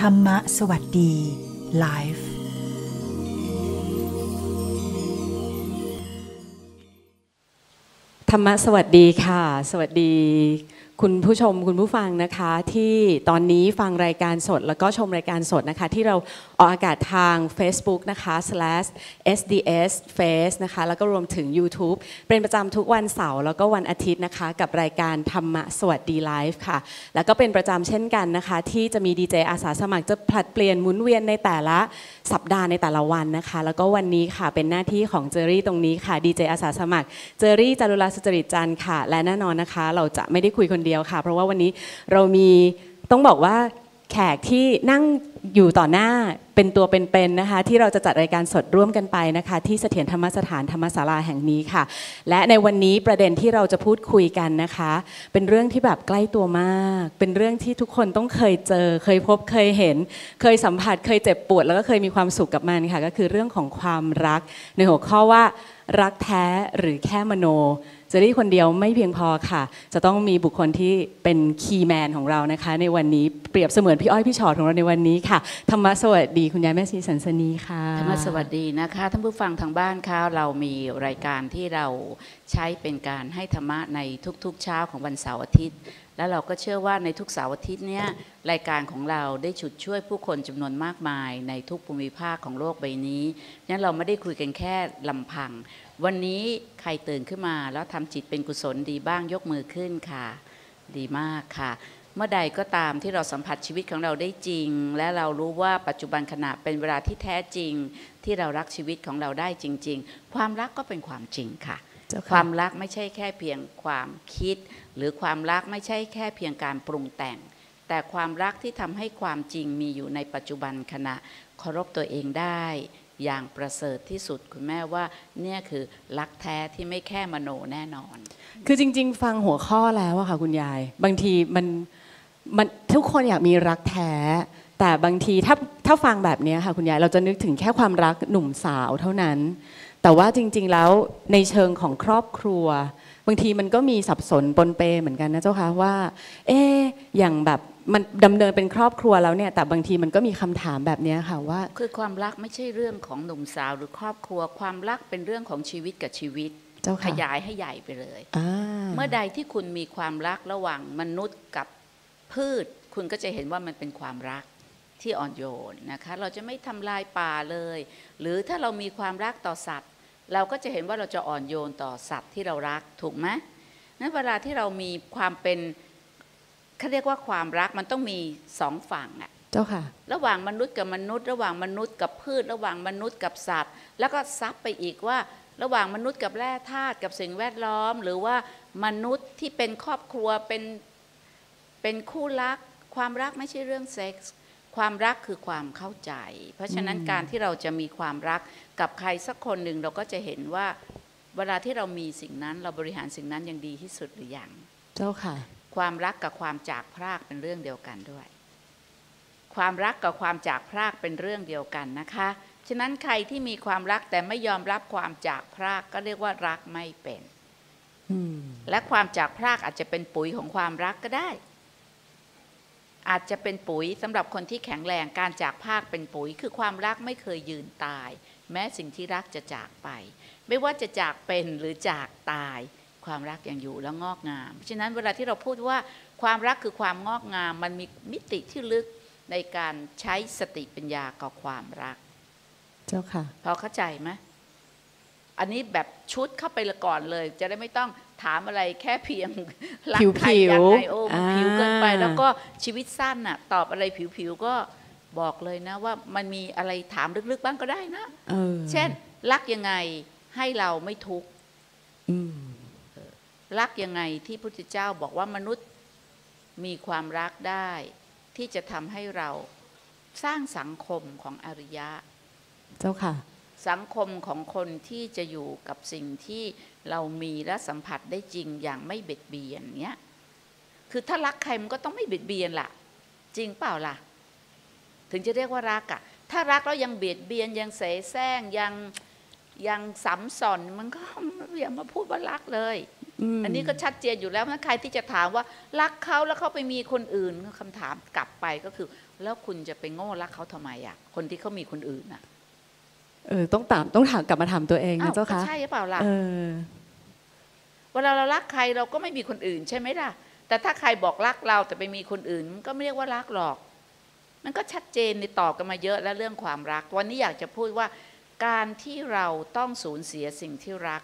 Thamma Sawaddee Live Thamma Sawaddee ค่ะสวัสดีคุณผู้ชมคุณผู้ฟังนะคะที่ตอนนี้ฟังรายการสดแล้วก็ชมรายการสดนะคะที่เราออกอากาศทาง Facebook นะคะ /sdsface นะคะแล้วก็รวมถึง YouTube เป็นประจำทุกวันเสาร์แล้วก็วันอาทิตย์นะคะกับรายการธรรมะสวัสดีไลฟ์ค่ะแล้วก็เป็นประจำเช่นกันนะคะที่จะมีดีเจอาสาสมัครจะผลัดเปลี่ยนหมุนเวียนในแต่ละสัปดาห์ในแต่ละวันนะคะแล้วก็วันนี้ค่ะเป็นหน้าที่ของเจอรี่ตรงนี้ค่ะดีเจอาสาสมัครเจอรี่จารุลาสุจริตจันทร์ค่ะและแน่นอนนะคะเราจะไม่ได้คุยคนเดียวเพราะว่าวันนี้เรามีต้องบอกว่าแขกที่นั่งอยู่ต่อหน้าเป็นตัวเป็นๆนะคะที่เราจะจัดรายการสดร่วมกันไปนะคะที่เสถียรธรรมสถานธรรมศาลาแห่งนี้ค่ะและในวันนี้ประเด็นที่เราจะพูดคุยกันนะคะเป็นเรื่องที่แบบใกล้ตัวมากเป็นเรื่องที่ทุกคนต้องเคยเจอเคยพบเคยเห็นเคยสัมผัสเคยเจ็บปวดแล้วก็เคยมีความสุขกับมันค่ะก็คือเรื่องของความรักในหัวข้อว่ารักแท้หรือแค่มโนเจอรี่คนเดียวไม่เพียงพอค่ะจะต้องมีบุคคลที่เป็นคีย์แมนของเรานะคะในวันนี้เปรียบเสมือนพี่อ้อยพี่ชอดของเราในวันนี้ค่ะธรรมะสวัสดีคุณยายแม่ชีสันสนีค่ะธรรมะสวัสดีนะคะท่านผู้ฟังทางบ้านค่ะเรามีรายการที่เราใช้เป็นการให้ธรรมะในทุกๆเช้าของวันเสาร์อาทิตย์และเราก็เชื่อว่าในทุกเสาร์อาทิตย์เนี่ยรายการของเราได้ฉุดช่วยผู้คนจำนวนมากมายในทุกภูมิภาคของโลกใบนี้งั้นเราไม่ได้คุยกันแค่ลำพังวันนี้ใครตื่นขึ้นมาแล้วทำจิตเป็นกุศลดีบ้างยกมือขึ้นค่ะดีมากค่ะเมื่อใดก็ตามที่เราสัมผัสชีวิตของเราได้จริงและเรารู้ว่าปัจจุบันขณะเป็นเวลาที่แท้จริงที่เรารักชีวิตของเราได้จริงๆความรักก็เป็นความจริงค่ะความรักไม่ใช่แค่เพียงความคิดหรือความรักไม่ใช่แค่เพียงการปรุงแต่งแต่ความรักที่ทำให้ความจริงมีอยู่ในปัจจุบันขณะเคารพตัวเองได้อย่างประเสริฐที่สุดคุณแม่ว่าเนี่ยคือรักแท้ที่ไม่แค่มโนแน่นอนคือจริงๆฟังหัวข้อแล้วอะค่ะคุณยายบางทีมันทุกคนอยากมีรักแท้แต่บางทีถ้าฟังแบบนี้ค่ะคุณยายเราจะนึกถึงแค่ความรักหนุ่มสาวเท่านั้นแต่ว่าจริงๆแล้วในเชิงของครอบครัวบางทีมันก็มีสับสนปนเปเหมือนกันนะเจ้าคะว่าอย่างแบบมันดำเนินเป็นครอบครัวแล้วเนี่ยแต่บางทีมันก็มีคำถามแบบนี้ค่ะว่าคือความรักไม่ใช่เรื่องของหนุ่มสาวหรือครอบครัวความรักเป็นเรื่องของชีวิตกับชีวิตขยายให้ใหญ่ไปเลยเมื่อใดที่คุณมีความรักระหว่างมนุษย์กับพืชคุณก็จะเห็นว่ามันเป็นความรักที่อ่อนโยนนะคะเราจะไม่ทำลายป่าเลยหรือถ้าเรามีความรักต่อสัตว์เราก็จะเห็นว่าเราจะอ่อนโยนต่อสัตว์ที่เรารักถูกไหมนั้นเวลาที่เรามีความเป็นเขาเรียกว่าความรักมันต้องมีสองฝั่งอะเจ้าค่ะระหว่างมนุษย์กับมนุษย์ระหว่างมนุษย์กับพืชระหว่างมนุษย์กับสัตว์แล้วก็ซับไปอีกว่าระหว่างมนุษย์กับแร่ธาตุกับสิ่งแวดล้อมหรือว่ามนุษย์ที่เป็นครอบครัวเป็นคู่รักความรักไม่ใช่เรื่องเซ็กส์ความรักคือความเข้าใจเพราะฉะนั้นการที่เราจะมีความรักกับใครสักคนหนึ่งเราก็จะเห็นว่าเวลาที่เรามีสิ่งนั้นเราบริหารสิ่งนั้นยังดีที่สุดหรือยังเจ้าค่ะความรักกับความจากพรากเป็นเรื่องเดียวกันด้วยความรักกับความจากพรากเป็นเรื่องเดียวกันนะคะฉะนั้นใครที่มีความรักแต่ไม่ยอมรับความจากพรากก็เรียกว่ารักไม่เป็นและความจากพรากอาจจะเป็นปุ๋ยของความรักก็ได้อาจจะเป็นปุ๋ยสำหรับคนที่แข็งแรงการจากพรากเป็นปุ๋ยคือความรักไม่เคยยืนตายแม้สิ่งที่รักจะจากไปไม่ว่าจะจากเป็นหรือจากตายความรักยังอยู่และงอกงามฉะนั้นเวลาที่เราพูดว่าความรักคือความงอกงามมันมีมิติที่ลึกในการใช้สติปัญญากับความรักเจ้าค่ะพอเข้าใจไหมอันนี้แบบชุดเข้าไปละก่อนเลยจะได้ไม่ต้องถามอะไรแค่เพียงรักใครยังไงโอ้ผิวเกินไปแล้วก็ชีวิตสั้นน่ะตอบอะไรผิวๆก็บอกเลยนะว่ามันมีอะไรถามลึกๆบ้างก็ได้นะเช่นรักยังไงให้เราไม่ทุกข์รักยังไงที่พระพุทธเจ้าบอกว่ามนุษย์มีความรักได้ที่จะทำให้เราสร้างสังคมของอริยะเจ้าค่ะสังคมของคนที่จะอยู่กับสิ่งที่เรามีและสัมผัสได้จริงอย่างไม่เบียดเบียนเนี้ยคือถ้ารักใครมันก็ต้องไม่เบียดเบียนล่ะจริงเปล่าล่ะถึงจะเรียกว่ารักอะถ้ารักแล้วยังเบียดเบียนยังเสแสร้งยังสัมสอนมันก็อย่ามาพูดว่ารักเลยอันนี้ก็ชัดเจนอยู่แล้วนะใครที่จะถามว่ารักเขาแล้วเขาไปมีคนอื่นคำถามกลับไปก็คือ แล้วคุณจะไปโง่รักเขาทำไมอ่ะคนที่เขามีคนอื่นอ่ะต้องถามกลับมาถามตัวเองนะเจ้าค่ะใช่หรือเปล่าล่ะเวลาเรารักใครเราก็ไม่มีคนอื่นใช่ไหมล่ะแต่ถ้าใครบอกรักเราแต่ไปมีคนอื่นมันก็ไม่เรียกว่ารักหรอกมันก็ชัดเจนในตอบกันมาเยอะแล้วเรื่องความรักวันนี้อยากจะพูดว่าการที่เราต้องสูญเสียสิ่งที่รัก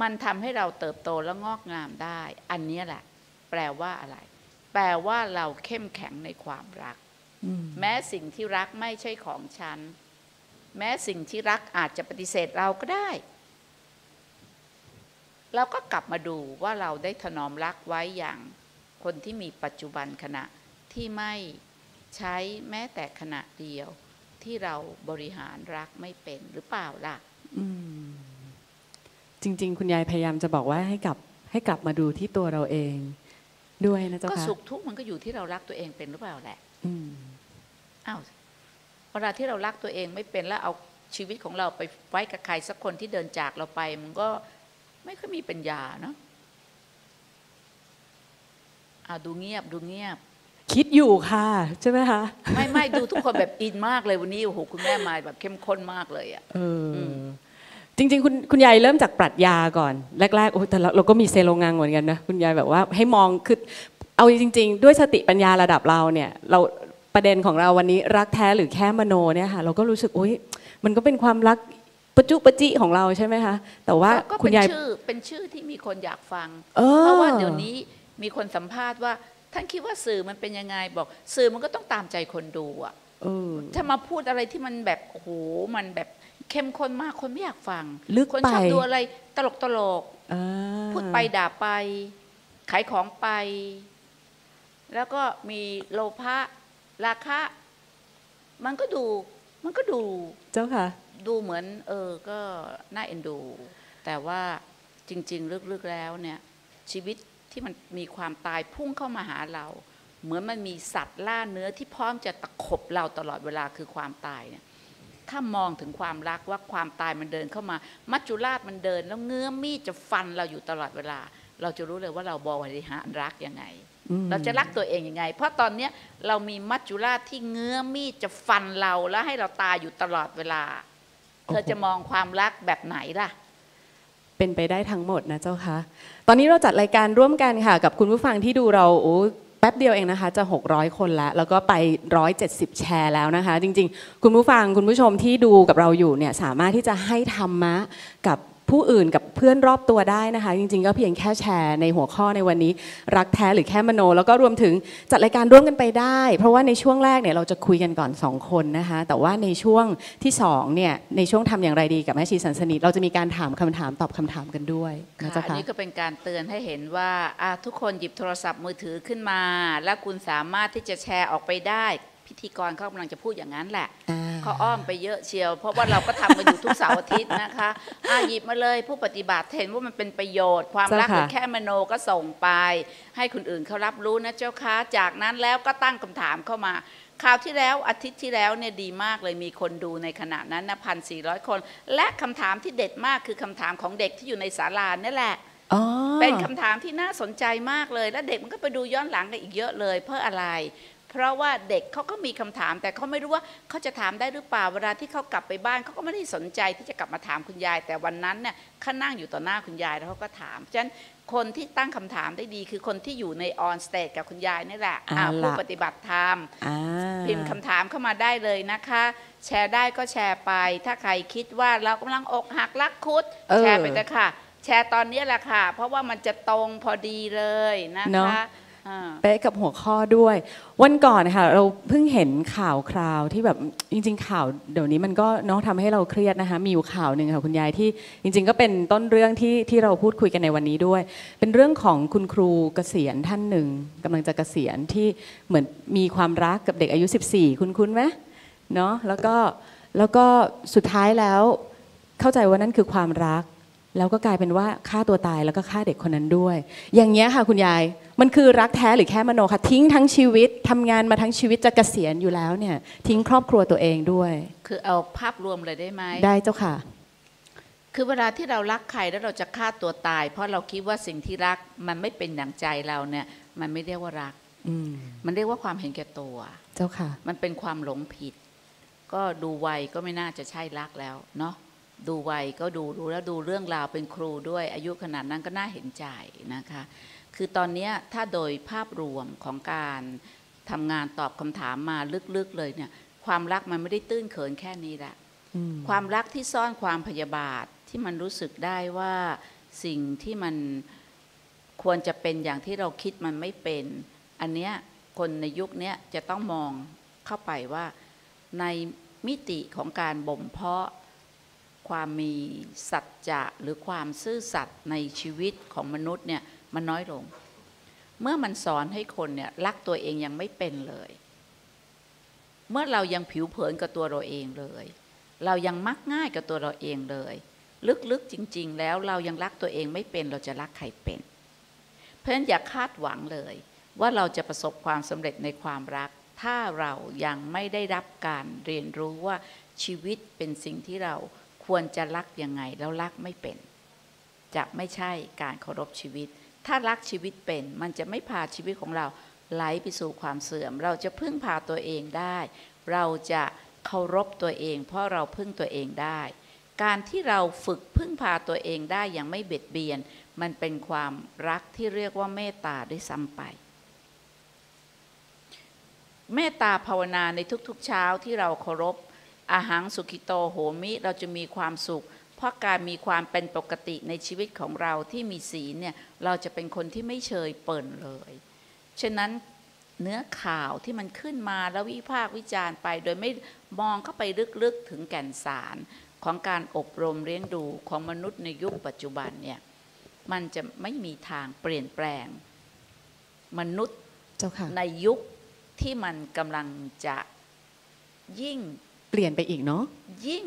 มันทำให้เราเติบโตและงอกงามได้อันนี้แหละแปลว่าอะไรแปลว่าเราเข้มแข็งในความรักแม้สิ่งที่รักไม่ใช่ของฉันแม้สิ่งที่รักอาจจะปฏิเสธเราก็ได้เราก็กลับมาดูว่าเราได้ถนอมรักไว้อย่างคนที่มีปัจจุบันขณะที่ไม่ใช้แม้แต่ขณะเดียวที่เราบริหารรักไม่เป็นหรือเปล่าล่ะจริงๆคุณยายพยายามจะบอกว่าให้กลับมาดูที่ตัวเราเองด้วยนะเจ้าค่ะก็สุขทุกข์มันก็อยู่ที่เรารักตัวเองเป็นหรือเปล่าแหละอ้าวเวลาที่เรารักตัวเองไม่เป็นแล้วเอาชีวิตของเราไปไว้กับใครสักคนที่เดินจากเราไปมันก็ไม่ค่อยมีปัญญาเนาะดูเงียบคิดอยู่ค่ะใช่ไหมคะไม่ดูทุกคนแบบอินมากเลยวันนี้โอ้โหคุณแม่มาแบบเข้มข้นมากเลยอ่ะจริงๆคุณยายเริ่มจากปรัชญาก่อนแรกๆโอ้แต่เราก็มีเซโลงังเหมือนกันนะคุณยายแบบว่าให้มองคือเอาจริงๆด้วยสติปัญญาระดับเราเนี่ยเราประเด็นของเราวันนี้รักแท้หรือแค่มโนเนี่ยค่ะเราก็รู้สึกโอ้ยมันก็เป็นความรักประจุประจิของเราใช่ไหมคะแต่ว่าคุณยายเป็นชื่อที่มีคนอยากฟังเพราะว่าเดี๋ยวนี้มีคนสัมภาษณ์ว่าท่านคิดว่าสื่อมันเป็นยังไงบอกสื่อมันก็ต้องตามใจคนดูอ่ะถ้ามาพูดอะไรที่มันแบบโอ้โหมันแบบเข้มข้นมากคนไม่อยากฟังคนชอบดูอะไรตลกพูดไปด่าไปขายของไปแล้วก็มีโลภะราคะมันก็ดูเจ้าค่ะดูเหมือนก็น่าเอ็นดูแต่ว่าจริงๆลึกๆแล้วเนี่ยชีวิตที่มันมีความตายพุ่งเข้ามาหาเราเหมือนมันมีสัตว์ล่าเนื้อที่พร้อมจะตะขบเราตลอดเวลาคือความตายเนี่ยถ้ามองถึงความรักว่าความตายมันเดินเข้ามามัจจุราชมันเดินแล้วเงื้อมีดจะฟันเราอยู่ตลอดเวลาเราจะรู้เลยว่าเราบริหารรักยังไงเราจะรักตัวเองยังไงเพราะตอนนี้เรามีมัจจุราชที่เงื้อมีดจะฟันเราแล้วให้เราตายอยู่ตลอดเวลาเธอจะมองความรักแบบไหนล่ะเป็นไปได้ทั้งหมดนะเจ้าค่ะตอนนี้เราจัดรายการร่วมกันค่ะกับคุณผู้ฟังที่ดูเราแป๊บเดียวเองนะคะจะ600คนแล้วก็ไป170แชร์แล้วนะคะจริงๆคุณผู้ฟังคุณผู้ชมที่ดูกับเราอยู่เนี่ยสามารถที่จะให้ธรรมะกับผู้อื่นกับเพื่อนรอบตัวได้นะคะจริงๆก็เพียงแค่แชร์ในหัวข้อในวันนี้รักแท้หรือแค่มโนแล้วก็รวมถึงจัดรายการร่วมกันไปได้เพราะว่าในช่วงแรกเนี่ยเราจะคุยกันก่อน2คนนะคะแต่ว่าในช่วงที่2เนี่ยในช่วงทำอย่างไรดีกับแม่ชีสันสนีเราจะมีการถามคำถามตอบคำถามกันด้วยค่ะอันนี้ก็เป็นการเตือนให้เห็นว่าทุกคนหยิบโทรศัพท์มือถือขึ้นมาและคุณสามารถที่จะแชร์ออกไปได้พิธีกรเขากำลังจะพูดอย่างนั้นแหละเขาอ้อมไปเยอะเชียวเพราะว่าเราก็ทำกันอยู่ทุกเสาร์อาทิตย์นะคะหยิบมาเลยผู้ปฏิบัติเห็นว่ามันเป็นประโยชน์ความรักหรือแค่มโนก็ส่งไปให้คนอื่นเขารับรู้นะเจ้าค่ะจากนั้นแล้วก็ตั้งคำถามเข้ามาคราวที่แล้วอาทิตย์ที่แล้วเนี่ยดีมากเลยมีคนดูในขณะนั้นนะ1,400 คนและคำถามที่เด็ดมากคือคำถามของเด็กที่อยู่ในศาลานี่แหละเป็นคำถามที่น่าสนใจมากเลยและเด็กมันก็ไปดูย้อนหลังกันอีกเยอะเลยเพื่ออะไรเพราะว่าเด็กเขาก็มีคำถามแต่เขาไม่รู้ว่าเขาจะถามได้หรือเปล่าเวลาที่เขากลับไปบ้านเขาก็ไม่ได้สนใจที่จะกลับมาถามคุณยายแต่วันนั้นเนี่ยเขานั่งอยู่ต่อหน้าคุณยายแล้วเขาก็ถามฉะนั้นคนที่ตั้งคำถามได้ดีคือคนที่อยู่ในออนสเตจกับคุณยายนี่แหละผู้ปฏิบัติธรรมพิมพ์คำถามเข้ามาได้เลยนะคะแชร์ได้ก็แชร์ไปถ้าใครคิดว่าเรากำลังอกหักรักคุดแชร์ไปเลยค่ะแชร์ตอนนี้แหละค่ะเพราะว่ามันจะตรงพอดีเลยนะคะไปกับหัวข้อด้วยวันก่อนค่ะเราเพิ่งเห็นข่าวคราวที่แบบจริงๆข่าวเดี๋ยวนี้มันก็เนาะทำให้เราเครียดนะคะมีอยู่ข่าวหนึ่งค่ะคุณยายที่จริงๆก็เป็นต้นเรื่องที่เราพูดคุยกันในวันนี้ด้วยเป็นเรื่องของคุณครูเกษียณท่านหนึ่งกำลังจะเกษียณที่เหมือนมีความรักกับเด็กอายุ14คุ้นๆไหมเนาะแล้วก็สุดท้ายแล้วเข้าใจว่านั่นคือความรักแล้วก็กลายเป็นว่าฆ่าตัวตายแล้วก็ฆ่าเด็กคนนั้นด้วยอย่างเงี้ยค่ะคุณยายมันคือรักแท้หรือแค่มโนค่ะทิ้งทั้งชีวิตทำงานมาทั้งชีวิตจะเกษียณอยู่แล้วเนี่ยทิ้งครอบครัวตัวเองด้วยคือเอาภาพรวมเลยได้ไหมได้เจ้าค่ะคือเวลาที่เรารักใครแล้วเราจะฆ่าตัวตายเพราะเราคิดว่าสิ่งที่รักมันไม่เป็นดั่งใจเราเนี่ยมันไม่เรียกว่ารัก มันเรียกว่าความเห็นแก่ตัวเจ้าค่ะมันเป็นความหลงผิดก็ดูวัยก็ไม่น่าจะใช่รักแล้วเนาะดูวัยก็ดูแล้วดูเรื่องราวเป็นครูด้วยอายุขนาดนั้นก็น่าเห็นใจนะคะคือตอนนี้ถ้าโดยภาพรวมของการทำงานตอบคำถามมาลึกๆเลยเนี่ยความรักมันไม่ได้ตื้นเขินแค่นี้ละความรักที่ซ่อนความพยาบาทที่มันรู้สึกได้ว่าสิ่งที่มันควรจะเป็นอย่างที่เราคิดมันไม่เป็นอันเนี้ยคนในยุคนี้จะต้องมองเข้าไปว่าในมิติของการบ่มเพาะความมีสัจจะหรือความซื่อสัตย์ในชีวิตของมนุษย์เนี่ยมันน้อยลงเมื่อมันสอนให้คนเนี่ยรักตัวเองยังไม่เป็นเลยเมื่อเรายังผิวเผินกับตัวเราเองเลยเรายังมักง่ายกับตัวเราเองเลยลึกๆจริงๆแล้วเรายังรักตัวเองไม่เป็นเราจะรักใครเป็นเพราะฉะนั้นอย่าคาดหวังเลยว่าเราจะประสบความสำเร็จในความรักถ้าเรายังไม่ได้รับการเรียนรู้ว่าชีวิตเป็นสิ่งที่เราควรจะรักยังไงแล้วรักไม่เป็นจะไม่ใช่การเคารพชีวิตถ้ารักชีวิตเป็นมันจะไม่พาชีวิตของเราไหลไปสู่ความเสื่อมเราจะพึ่งพาตัวเองได้เราจะเคารพตัวเองเพราะเราพึ่งตัวเองได้การที่เราฝึกพึ่งพาตัวเองได้อย่างไม่เบียดเบียนมันเป็นความรักที่เรียกว่าเมตตาด้วยซ้ำไปเมตตาภาวนาในทุกๆเช้าที่เราเคารพอาหังสุขิโตโหมิเราจะมีความสุขเพราะการมีความเป็นปกติในชีวิตของเราที่มีศีลเนี่ยเราจะเป็นคนที่ไม่เฉยเปิ่นเลยฉะนั้นเนื้อข่าวที่มันขึ้นมาแล้ววิพากษ์วิจารณ์ไปโดยไม่มองเข้าไปลึกๆถึงแก่นสารของการอบรมเลี้ยงดูของมนุษย์ในยุคปัจจุบันเนี่ยมันจะไม่มีทางเปลี่ยนแปลงมนุษย์ในยุคที่มันกำลังจะยิ่งเปลี่ยนไปอีกเนาะยิ่ง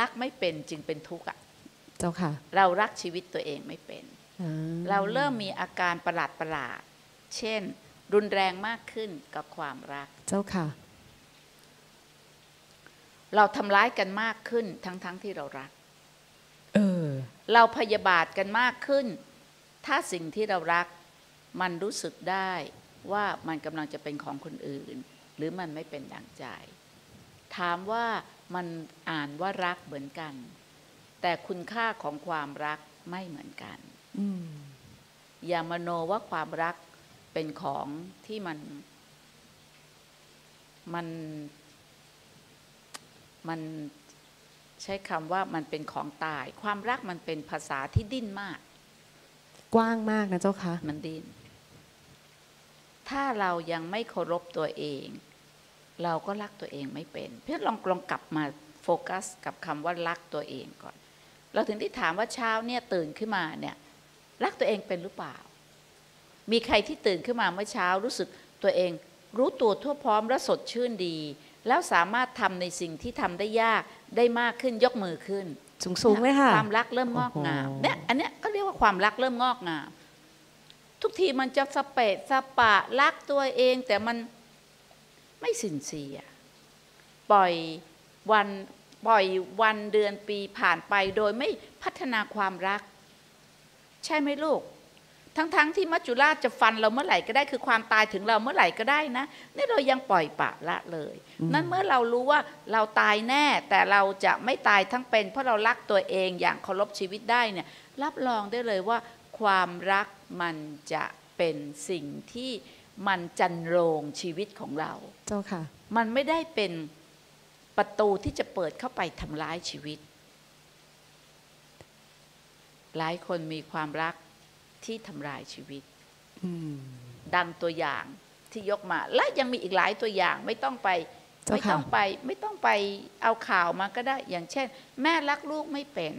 รักไม่เป็นจึงเป็นทุกข์อ่ะเจ้าค่ะเรารักชีวิตตัวเองไม่เป็นเราเริ่มมีอาการประหลาดเช่นรุนแรงมากขึ้นกับความรักเจ้าค่ะเราทำร้ายกันมากขึ้นทั้งที่เรารักเราพยาบาทกันมากขึ้นถ้าสิ่งที่เรารักมันรู้สึกได้ว่ามันกำลังจะเป็นของคนอื่นหรือมันไม่เป็นดั่งใจถามว่ามันอ่านว่ารักเหมือนกันแต่คุณค่าของความรักไม่เหมือนกันอย่ามโนว่าความรักเป็นของที่มันใช้คำว่ามันเป็นของตายความรักมันเป็นภาษาที่ดิ้นมากกว้างมากนะเจ้าค่ะมันดิ้นถ้าเรายังไม่เคารพตัวเองเราก็รักตัวเองไม่เป็นเพื่อลองกลับมาโฟกัสกับคำว่ารักตัวเองก่อนเราถึงที่ถามว่าเช้าเนี่ยตื่นขึ้นมาเนี่ยรักตัวเองเป็นหรือเปล่ามีใครที่ตื่นขึ้นมาเมื่อเช้ารู้สึกตัวเองรู้ตัวทั่วพร้อมและสดชื่นดีแล้วสามารถทำในสิ่งที่ทำได้ยากได้มากขึ้นยกมือขึ้นสูงเลยค่ะความรักเริ่มงอกงามเนี่ยอันเนี้ยก็เรียกว่าความรักเริ่มงอกงามทุกทีมันจะสเปะสปะรักตัวเองแต่มันไม่สินเสียปล่อยวันเดือนปีผ่านไปโดยไม่พัฒนาความรักใช่ไหมลูกทั้งที่มัจจุราชจะฟันเราเมื่อไหร่ก็ได้คือความตายถึงเราเมื่อไหร่ก็ได้นะนี่เรายังปล่อยปะละเลยนั่นเมื่อเรารู้ว่าเราตายแน่แต่เราจะไม่ตายทั้งเป็นเพราะเรารักตัวเองอย่างเคารพชีวิตได้เนี่ยรับรองได้เลยว่าความรักมันจะเป็นสิ่งที่มันจันโรงชีวิตของเราเจ้าค่ะมันไม่ได้เป็นประตูที่จะเปิดเข้าไปทำร้ายชีวิตหลายคนมีความรักที่ทำลายชีวิตดังตัวอย่างที่ยกมาและยังมีอีกหลายตัวอย่างไม่ต้องไปเอาข่าวมาก็ได้อย่างเช่นแม่รักลูกไม่เป็น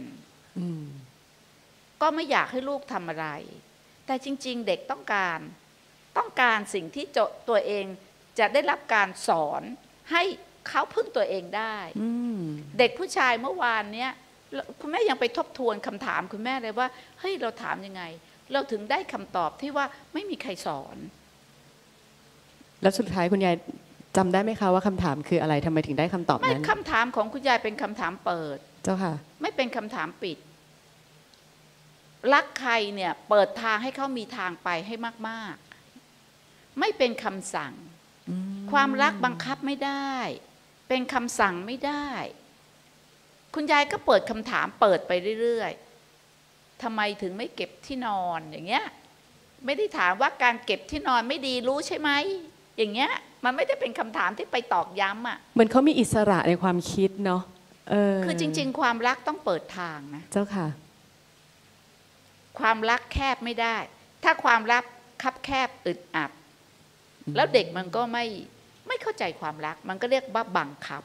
ก็ไม่อยากให้ลูกทำอะไรแต่จริงๆเด็กต้องการสิ่งที่ตัวเองจะได้รับการสอนให้เขาพึ่งตัวเองได้เด็กผู้ชายเมื่อวานเนี้ยคุณแม่ยังไปทบทวนคำถามคุณแม่เลยว่าเฮ้ยเราถามยังไงเราถึงได้คำตอบที่ว่าไม่มีใครสอนแล้วสุดท้ายคุณยายจำได้ไหมคะว่าคำถามคืออะไรทำไมถึงได้คำตอบนั้นคำถามของคุณยายเป็นคำถามเปิดเจ้าค่ะไม่เป็นคำถามปิดรักใครเนี่ยเปิดทางให้เขามีทางไปให้มาก ไม่เป็นคำสั่งความรักบังคับไม่ได้เป็นคำสั่งไม่ได้คุณยายก็เปิดคำถามเปิดไปเรื่อยๆทำไมถึงไม่เก็บที่นอนอย่างเงี้ยไม่ได้ถามว่าการเก็บที่นอนไม่ดีรู้ใช่ไหมอย่างเงี้ยมันไม่ได้เป็นคำถามที่ไปตอกย้ำอ่ะเหมือนเขามีอิสระในความคิดเนาะคือจริงๆความรักต้องเปิดทางนะเจ้าค่ะความรักแคบไม่ได้ถ้าความรักคับแคบอึดอัดแล้วเด็กมันก็ไม่เข้าใจความรักมันก็เรียกว่าบังคับ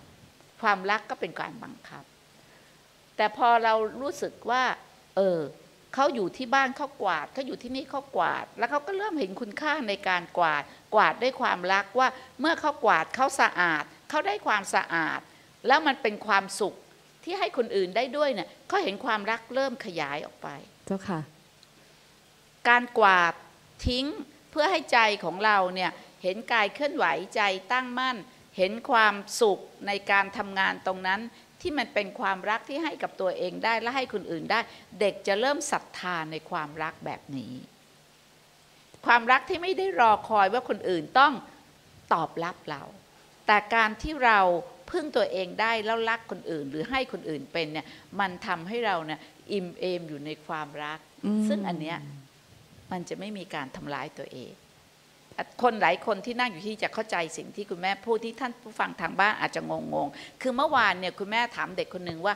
ความรักก็เป็นการบังคับแต่พอเรารู้สึกว่าเขาอยู่ที่บ้านเขากวาดเขาอยู่ที่นี่เขากวาดแล้วเขาก็เริ่มเห็นคุณค่าในการกวาดด้วยความรักว่าเมื่อเขากวาดเขาสะอาดเขาได้ความสะอาดแล้วมันเป็นความสุขที่ให้คนอื่นได้ด้วยเนี่ยเขาเห็นความรักเริ่มขยายออกไปเจ้าค่ะการกวาดทิ้งเพื่อให้ใจของเราเนี่ยเห็นกายเคลื่อนไหวใจตั้งมั่นเห็นความสุขในการทำงานตรงนั้นที่มันเป็นความรักที่ให้กับตัวเองได้และให้คนอื่นได้เด็กจะเริ่มศรัทธาในความรักแบบนี้ความรักที่ไม่ได้รอคอยว่าคนอื่นต้องตอบรับเราแต่การที่เราพึ่งตัวเองได้แล้วรักคนอื่นหรือให้คนอื่นเป็นเนี่ยมันทำให้เราเนี่ยอิ่มเอมอยู่ในความรักซึ่งอันเนี้ยมันจะไม่มีการทำร้ายตัวเองคนหลายคนที่นั่งอยู่ที่จะเข้าใจสิ่งที่คุณแม่พูดที่ท่านผู้ฟังทางบ้านอาจจะงงๆคือเมื่อวานเนี่ยคุณแม่ถามเด็กคนหนึ่งว่า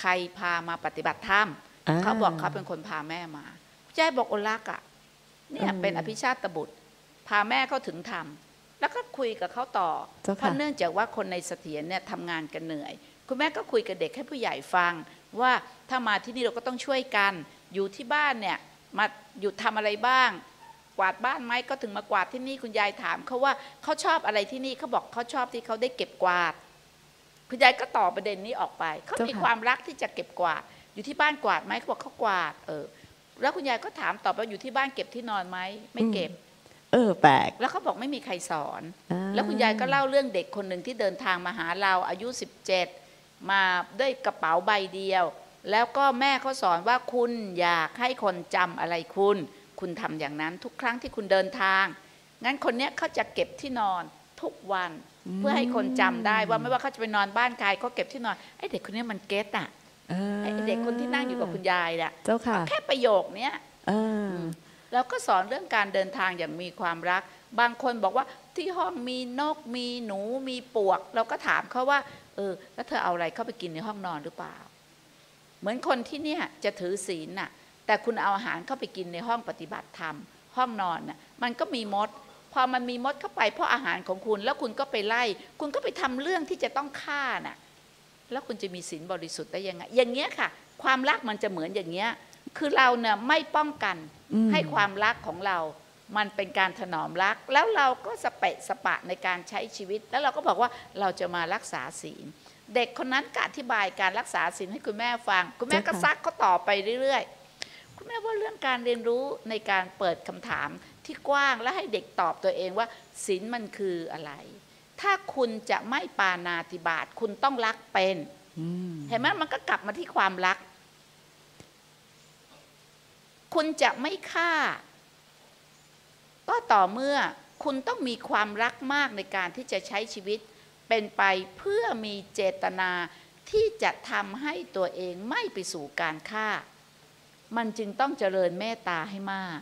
ใครพามาปฏิบัติธรรมเขาบอกเขาเป็นคนพาแม่มาใจบอกโอลักอ่ะเนี่ยเป็นอภิชาติบุตรพาแม่เขาถึงธรรมแล้วก็คุยกับเขาต่อเพราะเนื่องจากว่าคนในเสถียรเนี่ยทำงานกันเหนื่อยคุณแม่ก็คุยกับเด็กให้ผู้ใหญ่ฟังว่าถ้ามาที่นี่เราก็ต้องช่วยกันอยู่ที่บ้านเนี่ยมาอยู่ทำอะไรบ้างกวาดบ้านไหมก็ถึงมากวาดที่นี่คุณยายถามเขาว่าเขาชอบอะไรที่นี่เขาบอกเขาชอบที่เขาได้เก็บกวาดคุณยายก็ตอบประเด็นนี้ออกไปเขามีความรักที่จะเก็บกวาดอยู่ที่บ้านกวาดไหมเขาบอกเขากวาดแล้วคุณยายก็ถามตอบว่าอยู่ที่บ้านเก็บที่นอนไหมไม่เก็บแปลกแล้วเขาบอกไม่มีใครสอนแล้วคุณยายก็เล่าเรื่องเด็กคนหนึ่งที่เดินทางมาหาเราอายุ17มาด้วยกระเป๋าใบเดียวแล้วก็แม่เขาสอนว่าคุณอยากให้คนจำอะไรคุณทำอย่างนั้นทุกครั้งที่คุณเดินทางงั้นคนเนี้ยเขาจะเก็บที่นอนทุกวันเพื่อให้คนจำได้ว่าไม่ว่าเขาจะไปนอนบ้านใครเขาเก็บที่นอนไอ้เด็กคนนี้มันเก็ตอ่ะไอ้เด็กคนที่นั่งอยู่กับคุณยายน่ะแค่ประโยคเนี้ยเราก็สอนเรื่องการเดินทางอย่างมีความรักบางคนบอกว่าที่ห้องมีนกมีหนูมีปวกเราก็ถามเขาว่าแล้วเธอเอาอะไรเข้าไปกินในห้องนอนหรือเปล่าเหมือนคนที่เนี่ยจะถือศีลน่ะแต่คุณเอาอาหารเข้าไปกินในห้องปฏิบัติธรรมห้องนอนน่ะมันก็มีมดพอมันมีมดเข้าไปเพราะอาหารของคุณแล้วคุณก็ไปไล่คุณก็ไปทำเรื่องที่จะต้องฆ่าน่ะแล้วคุณจะมีศีลบริสุทธิ์ได้ยังไงอย่างเงี้ยค่ะความรักมันจะเหมือนอย่างเงี้ยคือเราเนี่ยไม่ป้องกันให้ความรักของเรามันเป็นการถนอมรักแล้วเราก็สเปะสปะในการใช้ชีวิตแล้วเราก็บอกว่าเราจะมารักษาศีลเด็กคนนั้นก็อธิบายการรักษาศีลให้คุณแม่ฟังคุณแม่ก็ซักเขาต่อไปเรื่อยๆคุณแม่ว่าเรื่องการเรียนรู้ในการเปิดคำถามที่กว้างและให้เด็กตอบตัวเองว่าศีลมันคืออะไรถ้าคุณจะไม่ปาณาติบาตคุณต้องรักเป็นเห็นไหมมันก็กลับมาที่ความรักคุณจะไม่ฆ่าก็ต่อเมื่อคุณต้องมีความรักมากในการที่จะใช้ชีวิตเป็นไปเพื่อมีเจตนาที่จะทำให้ตัวเองไม่ไปสู่การฆ่ามันจึงต้องเจริญเมตตาให้มาก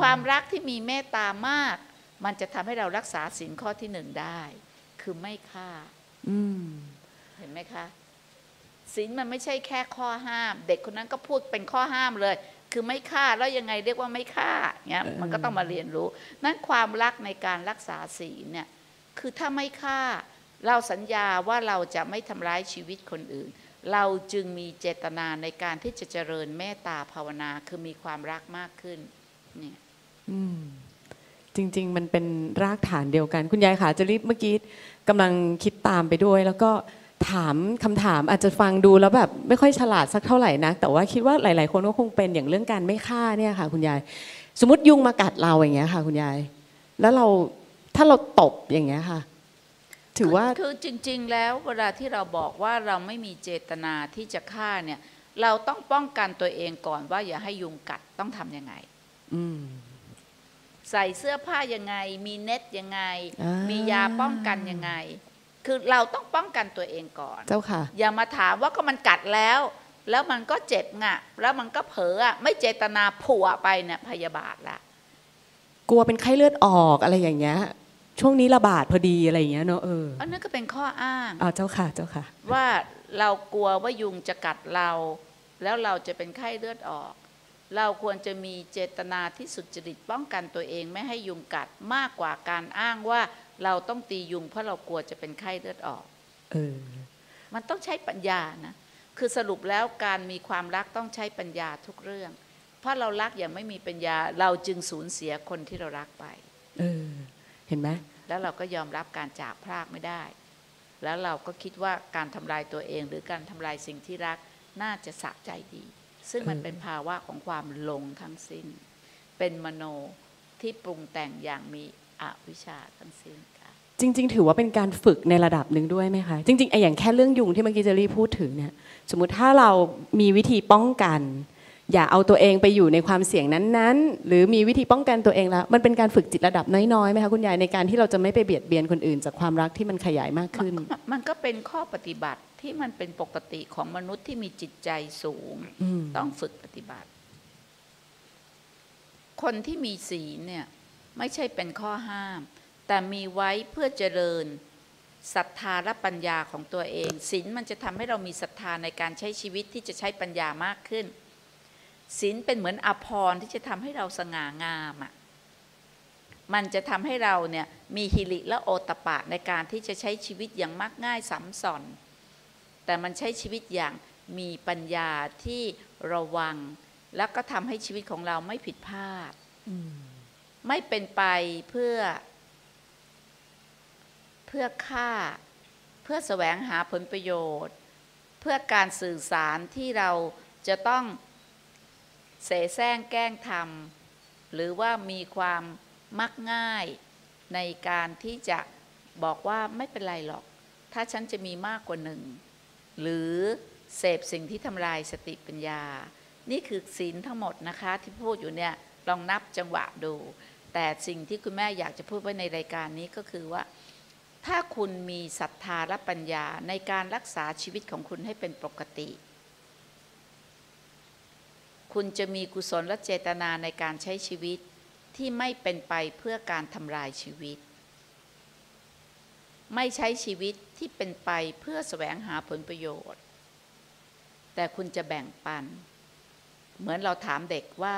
ความรักที่มีเมตตามากมันจะทำให้เรารักษาศีลข้อที่หนึ่งได้คือไม่ฆ่าเห็นไหมคะศีลมันไม่ใช่แค่ข้อห้ามเด็กคนนั้นก็พูดเป็นข้อห้ามเลยคือไม่ฆ่าแล้วยังไงเรียกว่าไม่ฆ่าเงี้ยมันก็ต้องมาเรียนรู้นั้นความรักในการรักษาศีลเนี่ยคือถ้าไม่ฆ่าเราสัญญาว่าเราจะไม่ทำร้ายชีวิตคนอื่นเราจึงมีเจตนาในการที่จะเจริญเมตตาภาวนาคือมีความรักมากขึ้นเนี่ยจริงๆมันเป็นรากฐานเดียวกันคุณยายขาจะรีบเมื่อกี้กำลังคิดตามไปด้วยแล้วก็ถามคำถามอาจจะฟังดูแล้วแบบไม่ค่อยฉลาดสักเท่าไหร่นะแต่ว่าคิดว่าหลายๆคนก็คงเป็นอย่างเรื่องการไม่ฆ่าเนี่ยค่ะคุณยายสมมติยุงมากัดเราอย่างเงี้ยค่ะคุณยายแล้วเราถ้าเราตบอย่างเงี้ยค่ะถือว่าคือจริงๆแล้วเวลาที่เราบอกว่าเราไม่มีเจตนาที่จะฆ่าเนี่ยเราต้องป้องกันตัวเองก่อนว่าอย่าให้ยุงกัดต้องทำยังไง ใส่เสื้อผ้ายังไงมีเน็ตยังไงมียาป้องกันยังไงคือเราต้องป้องกันตัวเองก่อนเจ้าค่ะอย่ามาถามว่าก็มันกัดแล้วแล้วมันก็เจ็บง่ะแล้วมันก็เผลอไม่เจตนาผัวไปเนี่ยพยาบาทละกลัวเป็นไข้เลือดออกอะไรอย่างเงี้ยช่วงนี้ระบาดพอดีอะไรอย่างเงี้ยเนอะอันนั้นก็เป็นข้ออ้างเจ้าค่ะเจ้าค่ะว่าเรากลัวว่ายุงจะกัดเราแล้วเราจะเป็นไข้เลือดออกเราควรจะมีเจตนาที่สุจริตป้องกันตัวเองไม่ให้ยุงกัดมากกว่าการอ้างว่าเราต้องตียุงเพราะเรากลัวจะเป็นไข้เลือดออกมันต้องใช้ปัญญานะคือสรุปแล้วการมีความรักต้องใช้ปัญญาทุกเรื่องเพราะเรารักอย่างไม่มีปัญญาเราจึงสูญเสียคนที่เรารักไปเห็นไหมแล้วเราก็ยอมรับการจากพรากไม่ได้แล้วเราก็คิดว่าการทำลายตัวเองหรือการทำลายสิ่งที่รักน่าจะสะใจดีซึ่งมันเป็นภาวะของความหลงทั้งสิ้นเป็นมโนที่ปรุงแต่งอย่างมีอวิชชาทั้งสิ้นค่ะจริงๆถือว่าเป็นการฝึกในระดับหนึ่งด้วยไหมคะจริงๆอย่างแค่เรื่องยุงที่เมื่อกี้เจอรี่พูดถึงเนี่ยสมมุติถ้าเรามีวิธีป้องกันอย่าเอาตัวเองไปอยู่ในความเสี่ยงนั้นๆหรือมีวิธีป้องกันตัวเองแล้วมันเป็นการฝึกจิตระดับน้อยๆไหมคะคุณยายในการที่เราจะไม่ไปเบียดเบียนคนอื่นจากความรักที่มันขยายมากขึ้นมันก็เป็นข้อปฏิบัติที่มันเป็นปกติของมนุษย์ที่มีจิตใจสูงต้องฝึกปฏิบัติคนที่มีศีลเนี่ยไม่ใช่เป็นข้อห้ามแต่มีไว้เพื่อเจริญศรัทธาและปัญญาของตัวเองศีลมันจะทำให้เรามีศรัทธาในการใช้ชีวิตที่จะใช้ปัญญามากขึ้นศีลเป็นเหมือนอภรณ์ที่จะทำให้เราสง่างามมันจะทำให้เราเนี่ยมีหิริและโอตตัปปะในการที่จะใช้ชีวิตอย่างมักง่ายสัมสอนแต่มันใช้ชีวิตอย่างมีปัญญาที่ระวังแล้วก็ทำให้ชีวิตของเราไม่ผิดพลาดไม่เป็นไปเพื่อฆ่าเพื่อแสวงหาผลประโยชน์เพื่อการสื่อสารที่เราจะต้องเสแสร้งแกล้งทำหรือว่ามีความมักง่ายในการที่จะบอกว่าไม่เป็นไรหรอกถ้าฉันจะมีมากกว่าหนึ่งหรือเสพสิ่งที่ทำลายสติปัญญานี่คือศีลทั้งหมดนะคะที่พูดอยู่เนี่ยลองนับจังหวะดูแต่สิ่งที่คุณแม่อยากจะพูดไว้ในรายการนี้ก็คือว่าถ้าคุณมีศรัทธาและปัญญาในการรักษาชีวิตของคุณให้เป็นปกติคุณจะมีกุศลและเจตนาในการใช้ชีวิตที่ไม่เป็นไปเพื่อการทำลายชีวิตไม่ใช้ชีวิตที่เป็นไปเพื่อแสวงหาผลประโยชน์แต่คุณจะแบ่งปันเหมือนเราถามเด็กว่า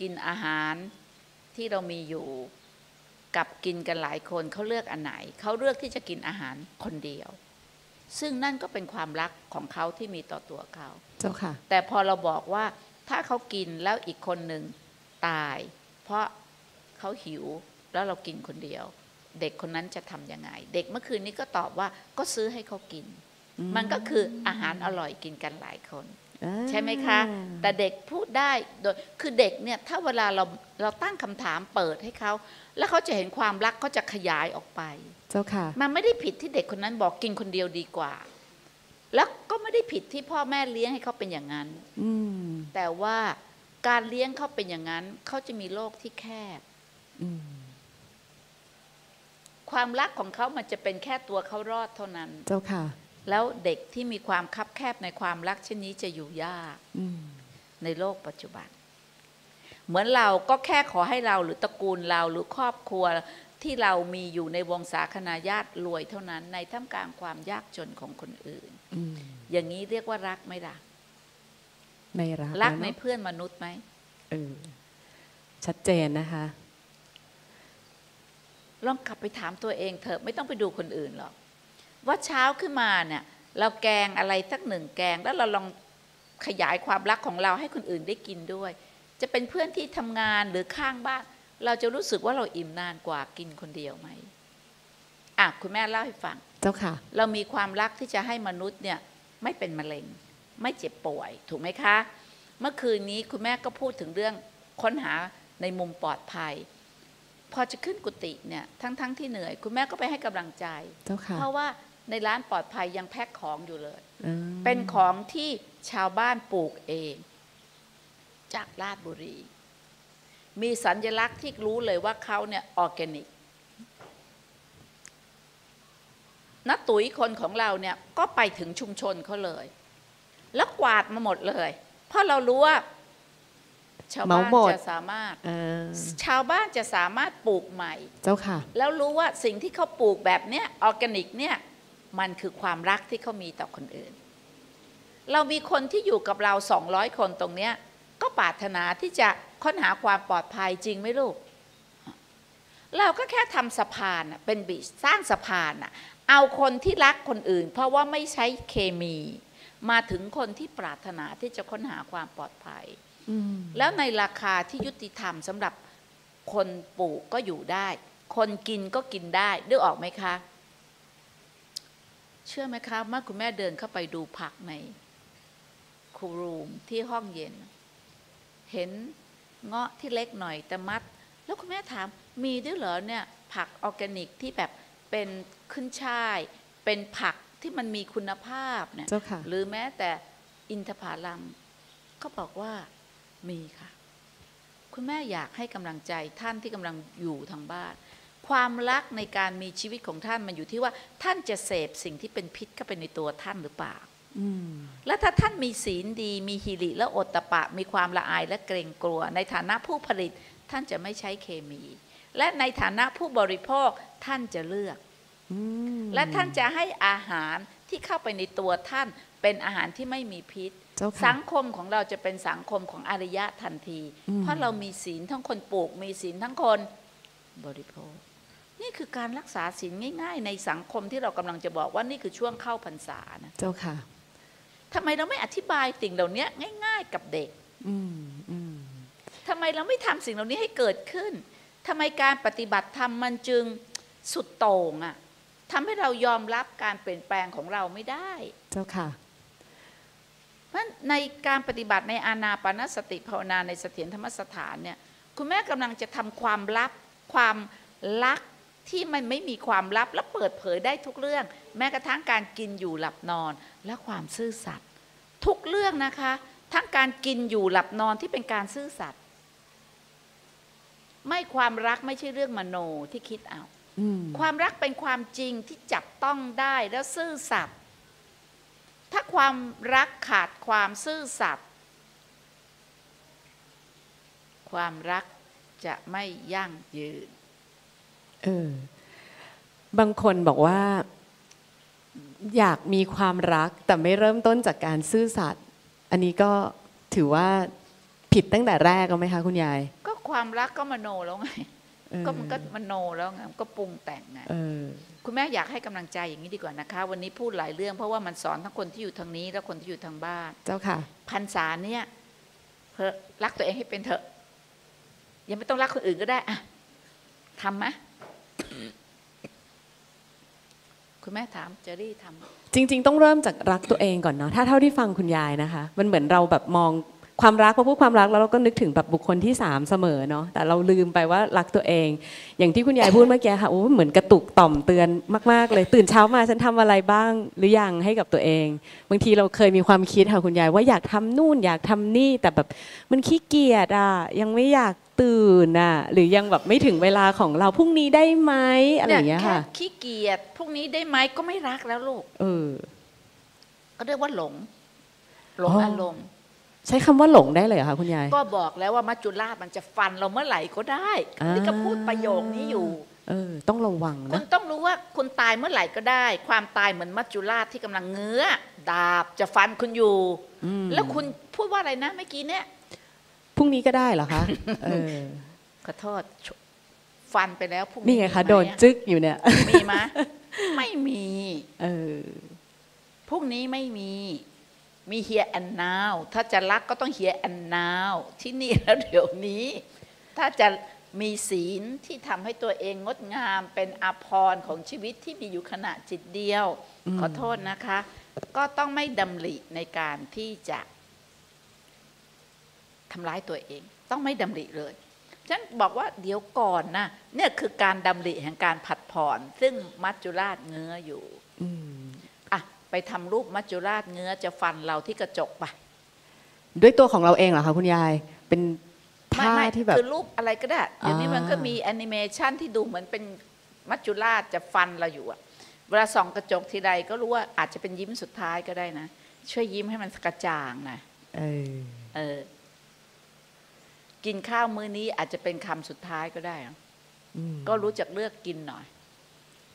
กินอาหารที่เรามีอยู่กับกินกันหลายคนเขาเลือกอันไหนเขาเลือกที่จะกินอาหารคนเดียวซึ่งนั่นก็เป็นความรักของเขาที่มีต่อตัวเขาเจ้าค่ะแต่พอเราบอกว่าถ้าเขากินแล้วอีกคนหนึ่งตายเพราะเขาหิวแล้วเรากินคนเดียวเด็กคนนั้นจะทำยังไงเด็กเมื่อคืนนี้ก็ตอบว่าก็ซื้อให้เขากินมันก็คืออาหารอร่อยกินกันหลายคนใช่ไหมคะแต่เด็กพูดได้โดยคือเด็กเนี่ยถ้าเวลาเราตั้งคำถามเปิดให้เขาแล้วเขาจะเห็นความรักเขาจะขยายออกไปเจ้าค่ะมันไม่ได้ผิดที่เด็กคนนั้นบอกกินคนเดียวดีกว่าแล้วก็ไม่ได้ผิดที่พ่อแม่เลี้ยงให้เขาเป็นอย่างนั้นแต่ว่าการเลี้ยงเขาเป็นอย่างนั้นเขาจะมีโลกที่แคบความรักของเขามันจะเป็นแค่ตัวเขารอดเท่านั้นเจ้าค่ะแล้วเด็กที่มีความคับแคบในความรักเช่นนี้จะอยู่ยากในโลกปัจจุบันเหมือนเราก็แค่ขอให้เราหรือตระกูลเราหรือครอบครัวที่เรามีอยู่ในวงศาคณาญาติรวยเท่านั้นในท่ามกลางความยากจนของคนอื่นอย่างนี้เรียกว่ารักไหมล่ะไม่รักรักในเพื่อนมนุษย์ไหมชัดเจนนะคะลองกลับไปถามตัวเองเถอะไม่ต้องไปดูคนอื่นหรอกว่าเช้าขึ้นมาเนี่ยเราแกงอะไรสักหนึ่งแกงแล้วเราลองขยายความรักของเราให้คนอื่นได้กินด้วยจะเป็นเพื่อนที่ทำงานหรือข้างบ้านเราจะรู้สึกว่าเราอิ่มนานกว่ากินคนเดียวไหมคุณแม่เล่าให้ฟังเจ้าค่ะเรามีความรักที่จะให้มนุษย์เนี่ยไม่เป็นมะเร็งไม่เจ็บป่วยถูกไหมคะเมื่อคืนนี้คุณแม่ก็พูดถึงเรื่องค้นหาในมุมปลอดภัยพอจะขึ้นกุฏิเนี่ยทั้งที่เหนื่อยคุณแม่ก็ไปให้กำลังใจเจ้าค่ะเพราะว่าในร้านปลอดภัยยังแพ็คของอยู่เลยเป็นของที่ชาวบ้านปลูกเองจากราชบุรี มีสัญลักษณ์ที่รู้เลยว่าเขาเนี่ยออร์แกนิกนักตุ๋ยคนของเราเนี่ยก็ไปถึงชุมชนเขาเลยแล้วกวาดมาหมดเลยเพราะเรารู้ว่าชาวบ้านจะสามารถปลูกใหม่เจ้าค่ะแล้วรู้ว่าสิ่งที่เขาปลูกแบบเนี้ยออร์แกนิกเนี่ยมันคือความรักที่เขามีต่อคนอื่นเรามีคนที่อยู่กับเรา200คนตรงเนี้ยก็ปรารถนาที่จะค้นหาความปลอดภัยจริงไหมลูกเราก็แค่ทำสะพานเป็นบีชสร้างสะพานเอาคนที่รักคนอื่นเพราะว่าไม่ใช้เคมีมาถึงคนที่ปรารถนาที่จะค้นหาความปลอดภัยแล้วในราคาที่ยุติธรรมสำหรับคนปลูกก็อยู่ได้คนกินก็กินได้นึกออกไหมคะเชื่อไหมคะเมื่อคุณแม่เดินเข้าไปดูผักในครูมที่ห้องเย็นเห็นเงาะที่เล็กหน่อยแต่มัดแล้วคุณแม่ถามมีด้วยเหรอเนี่ยผักออร์แกนิกที่แบบเป็นขึ้นช่ายเป็นผักที่มันมีคุณภาพเนี่ยหรือแม้แต่อินทผลัมก็บอกว่ามีค่ะคุณแม่อยากให้กำลังใจท่านที่กำลังอยู่ทางบ้านความรักในการมีชีวิตของท่านมันอยู่ที่ว่าท่านจะเสพสิ่งที่เป็นพิษเข้าไปในตัวท่านหรือเปล่าและถ้าท่านมีศีลดีมีหิริและโอตตัปปะมีความละอายและเกรงกลัวในฐานะผู้ผลิตท่านจะไม่ใช้เคมีและในฐานะผู้บริโภคท่านจะเลือกและท่านจะให้อาหารที่เข้าไปในตัวท่านเป็นอาหารที่ไม่มีพิษสังคมของเราจะเป็นสังคมของอริยะทันทีเพราะเรามีศีลทั้งคนปลูกมีศีลทั้งคนบริโภคนี่คือการรักษาศีลง่ายๆในสังคมที่เรากำลังจะบอกว่านี่คือช่วงเข้าพรรษานะเจ้าค่ะทำไมเราไม่อธิบายสิ่งเหล่านี้ง่ายๆกับเด็กทำไมเราไม่ทำสิ่งเหล่านี้ให้เกิดขึ้นทำไมการปฏิบัติธรรมมันจึงสุดโต่งทำให้เรายอมรับการเปลี่ยนแปลงของเราไม่ได้เจ้าค่ะเพราะในการปฏิบัติในอานาปานสติภาวนาในเสถียรธรรมสถานเนี่ยคุณแม่กำลังจะทำความรักที่มันไม่มีความลับและเปิดเผยได้ทุกเรื่องแม้กระทั่งการกินอยู่หลับนอนและความซื่อสัตย์ทุกเรื่องนะคะทั้งการกินอยู่หลับนอนที่เป็นการซื่อสัตย์ไม่ความรักไม่ใช่เรื่องมโนที่คิดเอาความรักเป็นความจริงที่จับต้องได้แล้วซื่อสัตย์ถ้าความรักขาดความซื่อสัตย์ความรักจะไม่ยั่งยืนบางคนบอกว่าอยากมีความรักแต่ไม่เริ่มต้นจากการซื่อสัตย์อันนี้ก็ถือว่าผิดตั้งแต่แรกไหมคะคุณยายก็ความรักก็มโนแล้วไงก็มันก็มโนแล้วไงก็ปรุงแต่งไงคุณแม่อยากให้กำลังใจอย่างนี้ดีกว่านะคะวันนี้พูดหลายเรื่องเพราะว่ามันสอนทั้งคนที่อยู่ทางนี้และคนที่อยู่ทางบ้านเจ้าค่ะพรรษาเนี่ยเพ้อรักตัวเองให้เป็นเถอะยังไม่ต้องรักคนอื่นก็ได้อะทำไหมคุณแม่ถามเจอรี่ทำจริงๆต้องเริ่มจากรักตัวเองก่อนเนาะถ้าเท่าที่ฟังคุณยายนะคะมันเหมือนเราแบบมองความรักพอพูดความรักแล้วเราก็นึกถึงแบบบุคคลที่3เสมอเนาะแต่เราลืมไปว่ารักตัวเองอย่างที่คุณยายพูดเมื่อกี้ค่ะโอ้เหมือนกระตุกต่อมเตือนมากๆเลยตื่นเช้ามาฉันทำอะไรบ้างหรือยังให้กับตัวเองบางทีเราเคยมีความคิดค่ะคุณยายว่าอยากทำนู่นอยากทำนี่แต่แบบมันขี้เกียจยังไม่อยากตื่นหรือยังแบบไม่ถึงเวลาของเราพรุ่งนี้ได้ไหมอะไรอย่างเงี้ยค่ะขี้เกียจพรุ่งนี้ได้ไหมก็ไม่รักแล้วลูกก็เรียกว่าหลงอารมณ์ใช้คำว่าหลงได้เลยเหรอคะคุณยายก็บอกแล้วว่ามัจจุราชมันจะฟันเราเมื่อไหร่ก็ได้นี่ก็พูดประโยคนี้อยู่ต้องระวังนะคุณต้องรู้ว่าคุณตายเมื่อไหร่ก็ได้ความตายเหมือนมัจจุราชที่กำลังเงื้อดาบจะฟันคุณอยู่แล้วคุณพูดว่าอะไรนะเมื่อกี้เนี่ยพรุ่งนี้ก็ได้เหรอคะขอโทษฟันไปแล้วพรุ่งนี้นี่ไงคะโดนจึ๊กอยู่เนี่ยมีไหมไม่มีพรุ่งนี้ไม่มีhere and now ถ้าจะรักก็ต้อง here and now ที่นี่แล้วเดี๋ยวนี้ถ้าจะมีศีลที่ทำให้ตัวเองงดงามเป็นอภรณ์ของชีวิตที่มีอยู่ขณะจิตเดียวขอโทษนะคะก็ต้องไม่ดำริในการที่จะทำร้ายตัวเองต้องไม่ดำริเลยฉันบอกว่าเดี๋ยวก่อนนะเนี่ยคือการดำริแห่งการผัดผ่อนซึ่งมัจจุราชเงื้ออยู่ไปทำรูปมัจจุราชเงื้อจะฟันเราที่กระจกไปด้วยตัวของเราเองเหรอคะคุณยายเป็น ไม่ที่แบบคือรูปอะไรก็ได้เดี๋ยวนี้มันก็มีแอนิเมชันที่ดูเหมือนเป็นมัจจุราชจะฟันเราอยู่อะเวลาส่องกระจกทีใดก็รู้ว่าอาจจะเป็นยิ้มสุดท้ายก็ได้นะช่วยยิ้มให้มันกระจ่างนะกินข้าวมื้อนี้อาจจะเป็นคำสุดท้ายก็ได้ก็รู้จักเลือกกินหน่อย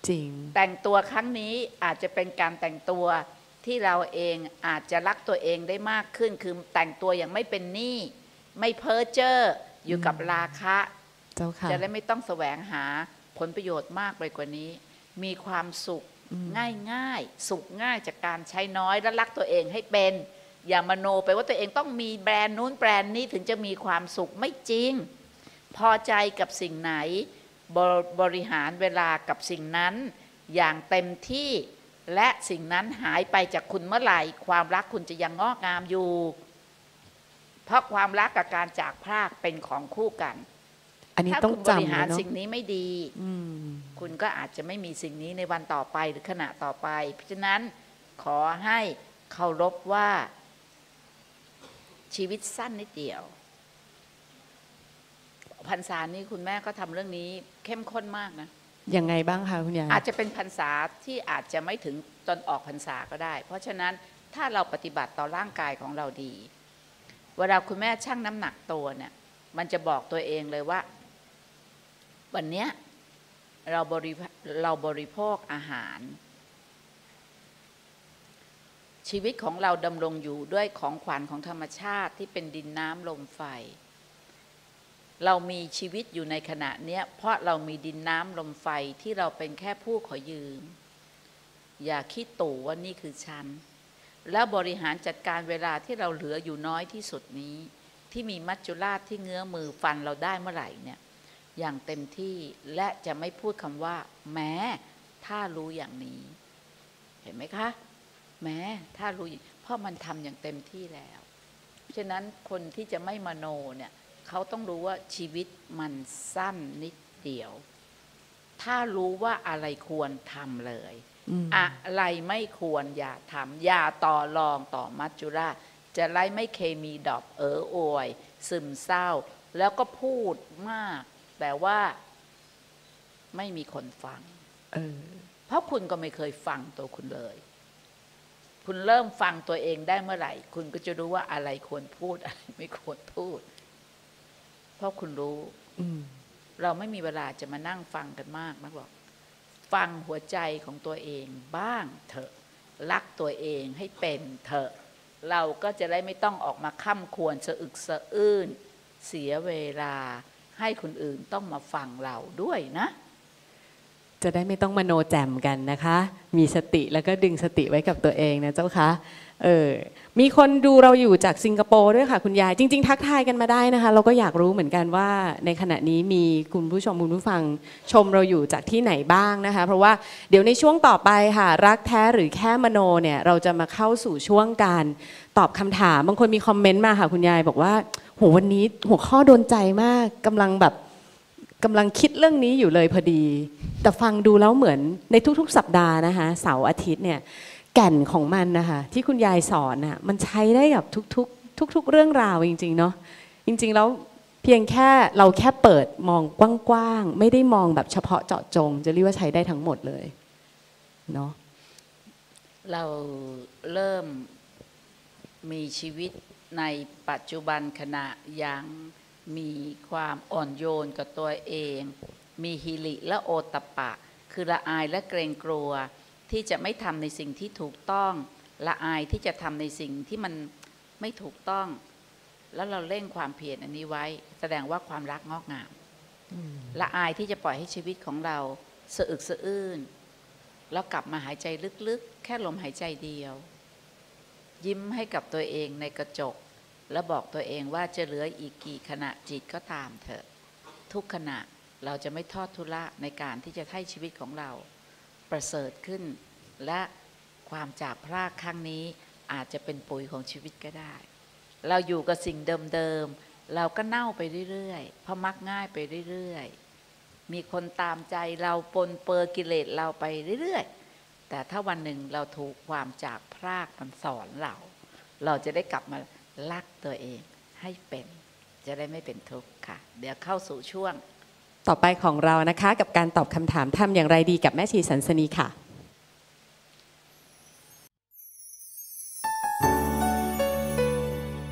จริงแต่งตัวครั้งนี้อาจจะเป็นการแต่งตัวที่เราเองอาจจะรักตัวเองได้มากขึ้นคือแต่งตัวอย่างไม่เป็นหนี้ไม่เพ้อเจ้ออยู่กับราคะจะได้ไม่ต้องแสวงหาผลประโยชน์มากไปกว่านี้มีความสุขง่ายๆสุขง่ายจากการใช้น้อยและรักตัวเองให้เป็นอย่ามโนไปว่าตัวเองต้องมีแบรนด์นู้นแบรนด์นี้ถึงจะมีความสุขไม่จริงพอใจกับสิ่งไหนบริหารเวลากับสิ่งนั้นอย่างเต็มที่และสิ่งนั้นหายไปจากคุณเมื่อไหร่ความรักคุณจะยังงอกงามอยู่เพราะความรักกับการจากพรากเป็นของคู่กันถ้าคุณบริหารสิ่งนี้ไม่ดีคุณก็อาจจะไม่มีสิ่งนี้ในวันต่อไปหรือขณะต่อไปเพราะฉะนั้นขอให้เคารพว่าชีวิตสั้นนิดเดียวพรรษานี้คุณแม่ก็ทำเรื่องนี้เข้มข้นมากนะยังไงบ้างคะคุณยายอาจจะเป็นพรรษาที่อาจจะไม่ถึงจนออกพรรษาก็ได้เพราะฉะนั้นถ้าเราปฏิบัติต่อร่างกายของเราดีเวลาคุณแม่ชั่งน้ำหนักตัวเนี่ยมันจะบอกตัวเองเลยว่าวันนี้เราบริโภคอาหารชีวิตของเราดำรงอยู่ด้วยของขวัญของธรรมชาติที่เป็นดินน้ำลมไฟเรามีชีวิตอยู่ในขณะนี้เพราะเรามีดินน้ำลมไฟที่เราเป็นแค่ผู้ขอยืมอย่าคิดตู่ว่านี่คือฉันแล้วบริหารจัดการเวลาที่เราเหลืออยู่น้อยที่สุดนี้ที่มีมัจจุราชที่เงื้อมือฟันเราได้เมื่อไหร่เนี่ยอย่างเต็มที่และจะไม่พูดคำว่าแม้ถ้ารู้อย่างนี้เห็นไหมคะแม้ถ้ารู้เพราะมันทำอย่างเต็มที่แล้วฉะนั้นคนที่จะไม่มโนเนี่ยเขาต้องรู้ว่าชีวิตมันสั้นนิดเดียวถ้ารู้ว่าอะไรควรทำเลยอะไรไม่ควรอย่าทำอย่าต่อรองต่อมัจจุราชจะไล่ไม่เคมีดอกโอยซึมเศร้าแล้วก็พูดมากแต่ว่าไม่มีคนฟังเพราะคุณก็ไม่เคยฟังตัวคุณเลยคุณเริ่มฟังตัวเองได้เมื่อไหร่คุณก็จะรู้ว่าอะไรควรพูดอะไรไม่ควรพูดเพราะคุณรู้เราไม่มีเวลาจะมานั่งฟังกันมากนักหรอกฟังหัวใจของตัวเองบ้างเถอะรักตัวเองให้เป็นเถอะเราก็จะได้ไม่ต้องออกมาค่ำควรสะอึกสะอื้นเสียเวลาให้คนอื่นต้องมาฟังเราด้วยนะจะได้ไม่ต้องมโนแจ่มกันนะคะมีสติแล้วก็ดึงสติไว้กับตัวเองนะเจ้าคะมีคนดูเราอยู่จากสิงคโปร์ด้วยค่ะคุณยายจริงๆทักทายกันมาได้นะคะเราก็อยากรู้เหมือนกันว่าในขณะนี้มีคุณผู้ชมคุณผู้ฟังชมเราอยู่จากที่ไหนบ้างนะคะเพราะว่าเดี๋ยวในช่วงต่อไปค่ะรักแท้หรือแค่มโนเนี่ยเราจะมาเข้าสู่ช่วงการตอบคำถามบางคนมีคอมเมนต์มาค่ะคุณยายบอกว่าโหวันนี้หัวข้อโดนใจมากกำลังคิดเรื่องนี้อยู่เลยพอดีแต่ฟังดูแล้วเหมือนในทุกๆสัปดาห์นะคะเสาร์อาทิตย์เนี่ยแก่นของมันนะคะที่คุณยายสอนน่ะมันใช้ได้กับทุกเรื่องราวจริงๆเนาะจริงๆแล้วเพียงแค่เราแค่เปิดมองกว้างๆไม่ได้มองแบบเฉพาะเจาะจงจะเรียกว่าใช้ได้ทั้งหมดเลยเนาะเราเริ่มมีชีวิตในปัจจุบันขณะอย่างมีความอ่อนโยนกับตัวเองมีหิริและโอตตัปปะคือละอายและเกรงกลัวที่จะไม่ทำในสิ่งที่ถูกต้องละอายที่จะทำในสิ่งที่มันไม่ถูกต้องแล้วเราเร่งความเพียรอันนี้ไว้แสดงว่าความรักงอกงามละอายที่จะปล่อยให้ชีวิตของเราสะอึกสะอื้นแล้วกลับมาหายใจลึกๆแค่ลมหายใจเดียวยิ้มให้กับตัวเองในกระจกแล้วบอกตัวเองว่าจะเหลืออีกกี่ขณะจิตก็ตามเถอะทุกขณะเราจะไม่ทอดทุระในการที่จะให้ชีวิตของเราประเสริฐขึ้นและความจากพรากครั้งนี้อาจจะเป็นปุ๋ยของชีวิตก็ได้เราอยู่กับสิ่งเดิมๆเราก็เน่าไปเรื่อยๆเพราะมักง่ายไปเรื่อยๆมีคนตามใจเราปนเปื้อนกิเลสเราไปเรื่อยๆแต่ถ้าวันหนึ่งเราถูกความจากพรากมันสอนเราจะได้กลับมารักตัวเองให้เป็น จะได้ไม่เป็นทุกข์ค่ะเดี๋ยวเข้าสู่ช่วงต่อไปของเรานะคะกับการตอบคำถามทำอย่างไรดีกับแม่ชีสันสนีค่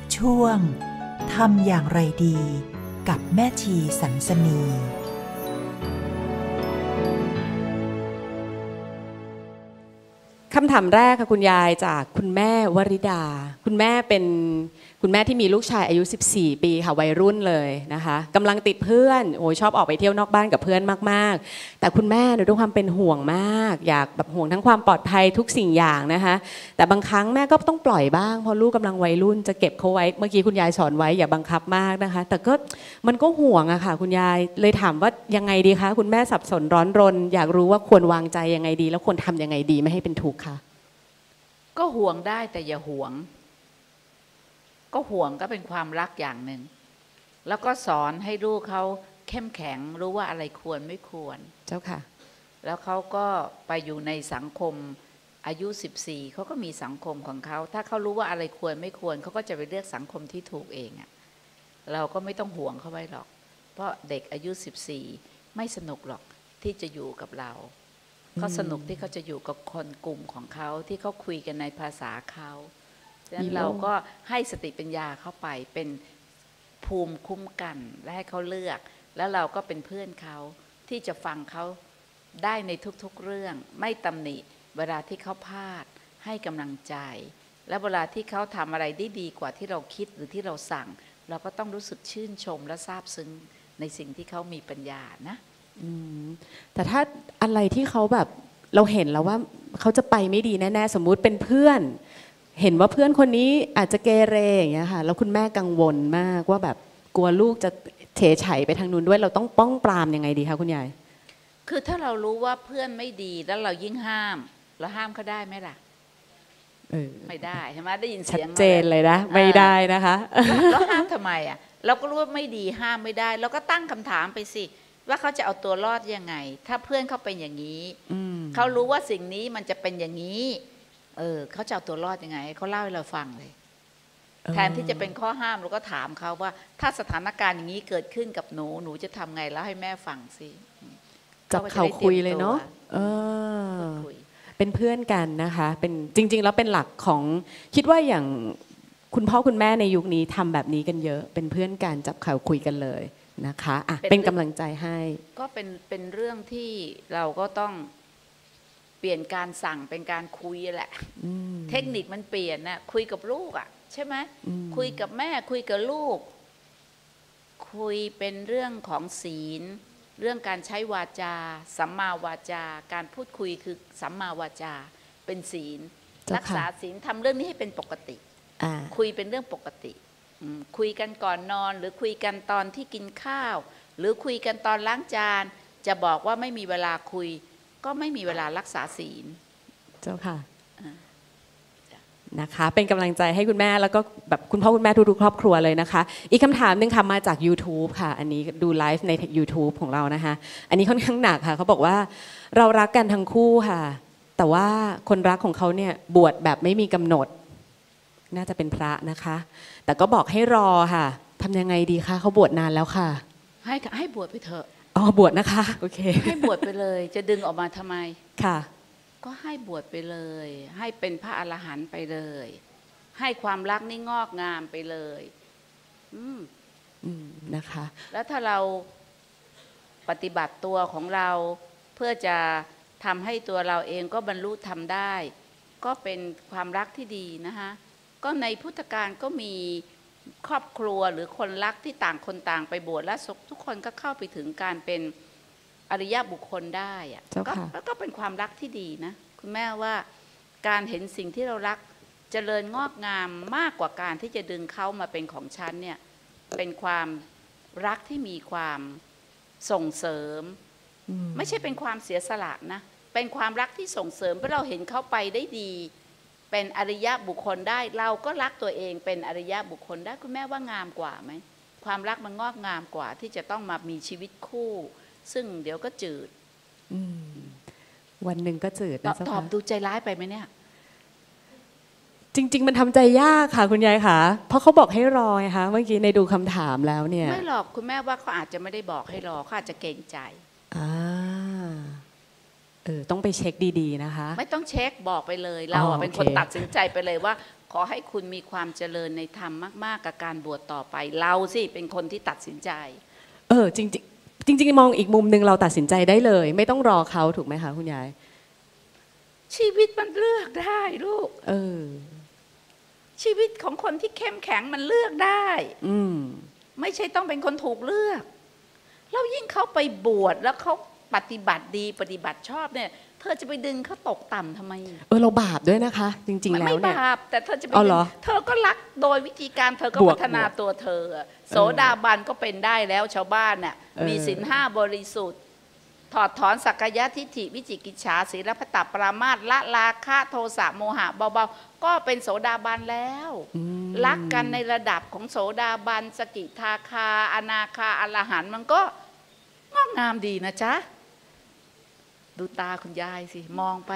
ะช่วงทำอย่างไรดีกับแม่ชีสันสนีคำถามแรกค่ะคุณยายจากคุณแม่วริดาคุณแม่เป็นคุณแม่ที่มีลูกชายอายุ14ปีค่ะวัยรุ่นเลยนะคะกำลังติดเพื่อนโอ้ชอบออกไปเที่ยวนอกบ้านกับเพื่อนมากๆแต่คุณแม่ด้วยความเป็นห่วงมากอยากแบบห่วงทั้งความปลอดภัยทุกสิ่งอย่างนะคะแต่บางครั้งแม่ก็ต้องปล่อยบ้างเพราะลูกกำลังวัยรุ่นจะเก็บเขาไว้เมื่อกี้คุณยายสอนไว้อย่าบังคับมากนะคะแต่ก็มันก็ห่วงอะค่ะคุณยายเลยถามว่ายังไงดีคะคุณแม่สับสนร้อนรนอยากรู้ว่าควรวางใจยังไงดีแล้วควรทำยังไงดีไม่ให้เป็นทุกข์ค่ะก็ห่วงได้แต่อย่าห่วงก็ห่วงก็เป็นความรักอย่างหนึ่งแล้วก็สอนให้ลูกเขาเข้มแข็งรู้ว่าอะไรควรไม่ควรเจ้าค่ะแล้วเขาก็ไปอยู่ในสังคมอายุ14เขาก็มีสังคมของเขาถ้าเขารู้ว่าอะไรควรไม่ควรเขาก็จะไปเลือกสังคมที่ถูกเองอ่ะเราก็ไม่ต้องห่วงเขาไว้หรอกเพราะเด็กอายุ14ไม่สนุกหรอกที่จะอยู่กับเราเขาสนุกที่เขาจะอยู่กับคนกลุ่มของเขาที่เขาคุยกันในภาษาเขาดังนั้นเราก็ให้สติปัญญาเข้าไปเป็นภูมิคุ้มกันและให้เขาเลือกแล้วเราก็เป็นเพื่อนเขาที่จะฟังเขาได้ในทุกๆเรื่องไม่ตำหนิเวลาที่เขาพลาดให้กำลังใจและเวลาที่เขาทำอะไรได้ดีกว่าที่เราคิดหรือที่เราสั่งเราก็ต้องรู้สึกชื่นชมและซาบซึ้งในสิ่งที่เขามีปัญญานะแต่ถ้าอะไรที่เขาแบบเราเห็นแล้วว่าเขาจะไปไม่ดีแน่ๆสมมุติเป็นเพื่อนเห็นว่าเพื่อนคนนี้อาจจะเกเรอย่างเงี้ยค่ะแล้วคุณแม่กังวลมากว่าแบบกลัวลูกจะเฉยเฉยไปทางนู้นด้วยเราต้องป้องปรามยังไงดีคะคุณยายคือถ้าเรารู้ว่าเพื่อนไม่ดีแล้วเรายิ่งห้ามเราห้ามเขาได้ไหมล่ะไม่ได้ใช่ไหมได้ยินเสียงชัดเจนเลยนะไม่ได้นะคะแล้วห้ามทำไมอ่ะเราก็รู้ว่าไม่ดีห้ามไม่ได้เราก็ตั้งคำถามไปสิว่าเขาจะเอาตัวรอดยังไงถ้าเพื่อนเขาเป็นอย่างนี้เขารู้ว่าสิ่งนี้มันจะเป็นอย่างนี้เขาจะเอาตัวรอดยังไงเขาเล่าให้เราฟังเลยแทนที่จะเป็นข้อห้ามเราก็ถามเขาว่าถ้าสถานการณ์อย่างนี้เกิดขึ้นกับหนูหนูจะทำไงแล้วให้แม่ฟังสิจับเขาคุยเลยเนาะเป็นเพื่อนกันนะคะเป็นจริงๆแล้วเป็นหลักของคิดว่าอย่างคุณพ่อคุณแม่ในยุคนี้ทำแบบนี้กันเยอะเป็นเพื่อนกันจับเขาคุยกันเลยนะคะเป็นกำลังใจให้ก็เป็นเรื่องที่เราก็ต้องเปลี่ยนการสั่งเป็นการคุยแหละเทคนิคมันเปลี่ยนนะคุยกับลูกอ่ะใช่ไหมคุยกับแม่คุยกับลูกคุยเป็นเรื่องของศีลเรื่องการใช้วาจาสัมมาวาจาการพูดคุยคือสัมมาวาจาเป็นศีลรักษาศีลทำเรื่องนี้ให้เป็นปกติคุยเป็นเรื่องปกติคุยกันก่อนนอนหรือคุยกันตอนที่กินข้าวหรือคุยกันตอนล้างจานจะบอกว่าไม่มีเวลาคุยก็ไม่มีเวลารักษาศีลเจ้าค่ะนะคะเป็นกำลังใจให้คุณแม่แล้วก็แบบคุณพ่อคุณแม่ทุกๆครอบครัวเลยนะคะอีกคำถามหนึ่งค่ะมาจาก YouTube ค่ะอันนี้ดูไลฟ์ใน YouTube ของเรานะคะอันนี้ค่อนข้างหนักค่ะเขาบอกว่าเรารักกันทั้งคู่ค่ะแต่ว่าคนรักของเขาเนี่ยบวชแบบไม่มีกำหนดน่าจะเป็นพระนะคะแต่ก็บอกให้รอค่ะทำยังไงดีคะเขาบวชนานแล้วค่ะให้บวชไปเถอะอ๋อบวชนะคะโอเคให้บวชไปเลยจะดึงออกมาทำไมค่ะก็ให้บวชไปเลยให้เป็นพระอรหันต์ไปเลยให้ความรักนี่งอกงามไปเลยนะคะแล้วถ้าเราปฏิบัติตัวของเราเพื่อจะทำให้ตัวเราเองก็บรรลุธรรมได้ก็เป็นความรักที่ดีนะคะก็ในพุทธการก็มีครอบครัวหรือคนรักที่ต่างคนต่างไปบวชแล้วทุกคนก็เข้าไปถึงการเป็นอริยบุคคลได้อะก็เป็นความรักที่ดีนะคุณแม่ว่าการเห็นสิ่งที่เรารักเจริญงอกงามมากกว่าการที่จะดึงเขามาเป็นของฉันเนี่ยเป็นความรักที่มีความส่งเสริมไม่ใช่เป็นความเสียสละนะเป็นความรักที่ส่งเสริมเพราะเราเห็นเขาไปได้ดีเป็นอริยบุคคลได้เราก็รักตัวเองเป็นอริยบุคคลได้คุณแม่ว่างามกว่าไหมความรักมันงอกงามกว่าที่จะต้องมามีชีวิตคู่ซึ่งเดี๋ยวก็จืดวันหนึ่งก็จืดนะตอบดูใจร้ายไปไหมเนี่ยจ จริงๆมันทำใจยากค่ะคุณยายค่ะเพราะเขาบอกให้รอไงคะเมื่อกี้ในดูคำถามแล้วเนี่ยไม่หรอกคุณแม่ว่าเขาอาจจะไม่ได้บอกให้รอเขาอาจจะเกรงใจต้องไปเช็คดีๆนะคะไม่ต้องเช็คบอกไปเลยเราเป็นคนตัดสินใจไปเลยว่าขอให้คุณมีความเจริญในธรรมมากๆกับการบวชต่อไปเราสิเป็นคนที่ตัดสินใจจริงๆมองอีกมุมหนึ่งเราตัดสินใจได้เลยไม่ต้องรอเขาถูกไหมคะคุณยายชีวิตมันเลือกได้ลูกชีวิตของคนที่เข้มแข็งมันเลือกได้ไม่ใช่ต้องเป็นคนถูกเลือกแล้วยิ่งเขาไปบวชแล้วเขาปฏิบัติดีปฏิบัติชอบเนี่ยเธอจะไปดึงเขาตกต่ำทำไมเราบาปด้วยนะคะจริงๆแล้วเนี่ยไม่บาปแต่เธอจะไปเธอก็รักโดยวิธีการเธอก็พัฒนาตัวเธอโสดาบันก็เป็นได้แล้วชาวบ้านน่ะมีศีลห้าบริสุทธิ์ถอดถอนสักยะทิฏฐิวิจิกิจฉาศีลพัตตปรามาสละราคะโทสะโมหะเบาๆก็เป็นโสดาบันแล้วรักกันในระดับของโสดาบันสกิทาคาอนาคาอรหันต์มันก็งอกงามดีนะจ๊ะดูตาคุณยายสิมองไป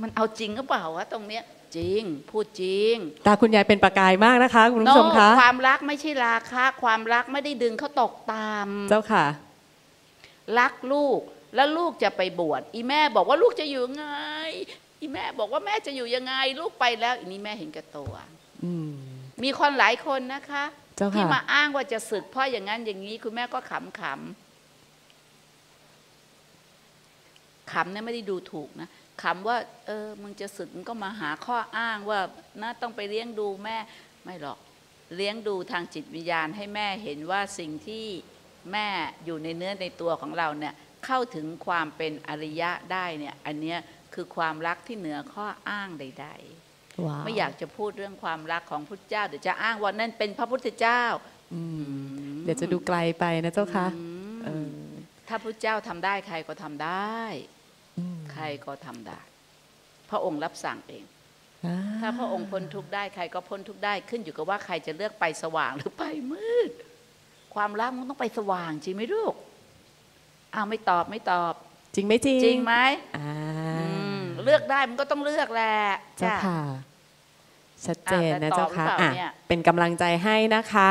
มันเอาจริงหรือเปล่าวะตรงเนี้ยจริงพูดจริงตาคุณยายเป็นประกายมากนะคะคุณผู้ชมคะความรักไม่ใช่ราคะความรักไม่ได้ดึงเขาตกตามเจ้าค่ะรักลูกแล้วลูกจะไปบวชอีแม่บอกว่าลูกจะอยู่ไงอีแม่บอกว่าแม่จะอยู่ยังไงลูกไปแล้วอีนี้แม่เห็นกับตัวมีคนหลายคนนะคะที่มาอ้างว่าจะสึกเพราะอย่างนั้นอย่างนี้คุณแม่ก็ขำเนี่ยไม่ได้ดูถูกนะขำว่ามึงจะสึกมึงก็มาหาข้ออ้างว่านะต้องไปเลี้ยงดูแม่ไม่หรอกเลี้ยงดูทางจิตวิญญาณให้แม่เห็นว่าสิ่งที่แม่อยู่ในเนื้อในตัวของเราเนี่ยเข้าถึงความเป็นอริยะได้เนี่ยอันเนี้ยคือความรักที่เหนือข้ออ้างใดๆ wow. ไม่อยากจะพูดเรื่องความรักของพุทธเจ้าเดี๋ยวจะอ้างว่านั่นเป็นพระพุทธเจ้าเดี๋ยวจะดูไกลไปนะเจ้าค่ะถ้าพุทธเจ้าทำได้ใครก็ทำได้ใครก็ทำได้พระองค์รับสั่งเองถ้าพระองค์พ้นทุกข์ได้ใครก็พ้นทุกข์ได้ขึ้นอยู่กับว่าใครจะเลือกไปสว่างหรือไปมืดความรักมันต้องไปสว่างจริงไหมลูกไม่ตอบไม่ตอบจริงไม่จริงจริงไหมเลือกได้มันก็ต้องเลือกแหละเจ้าค่ะชัดเจนนะเจ้าค่ะเป็นกำลังใจให้นะคะ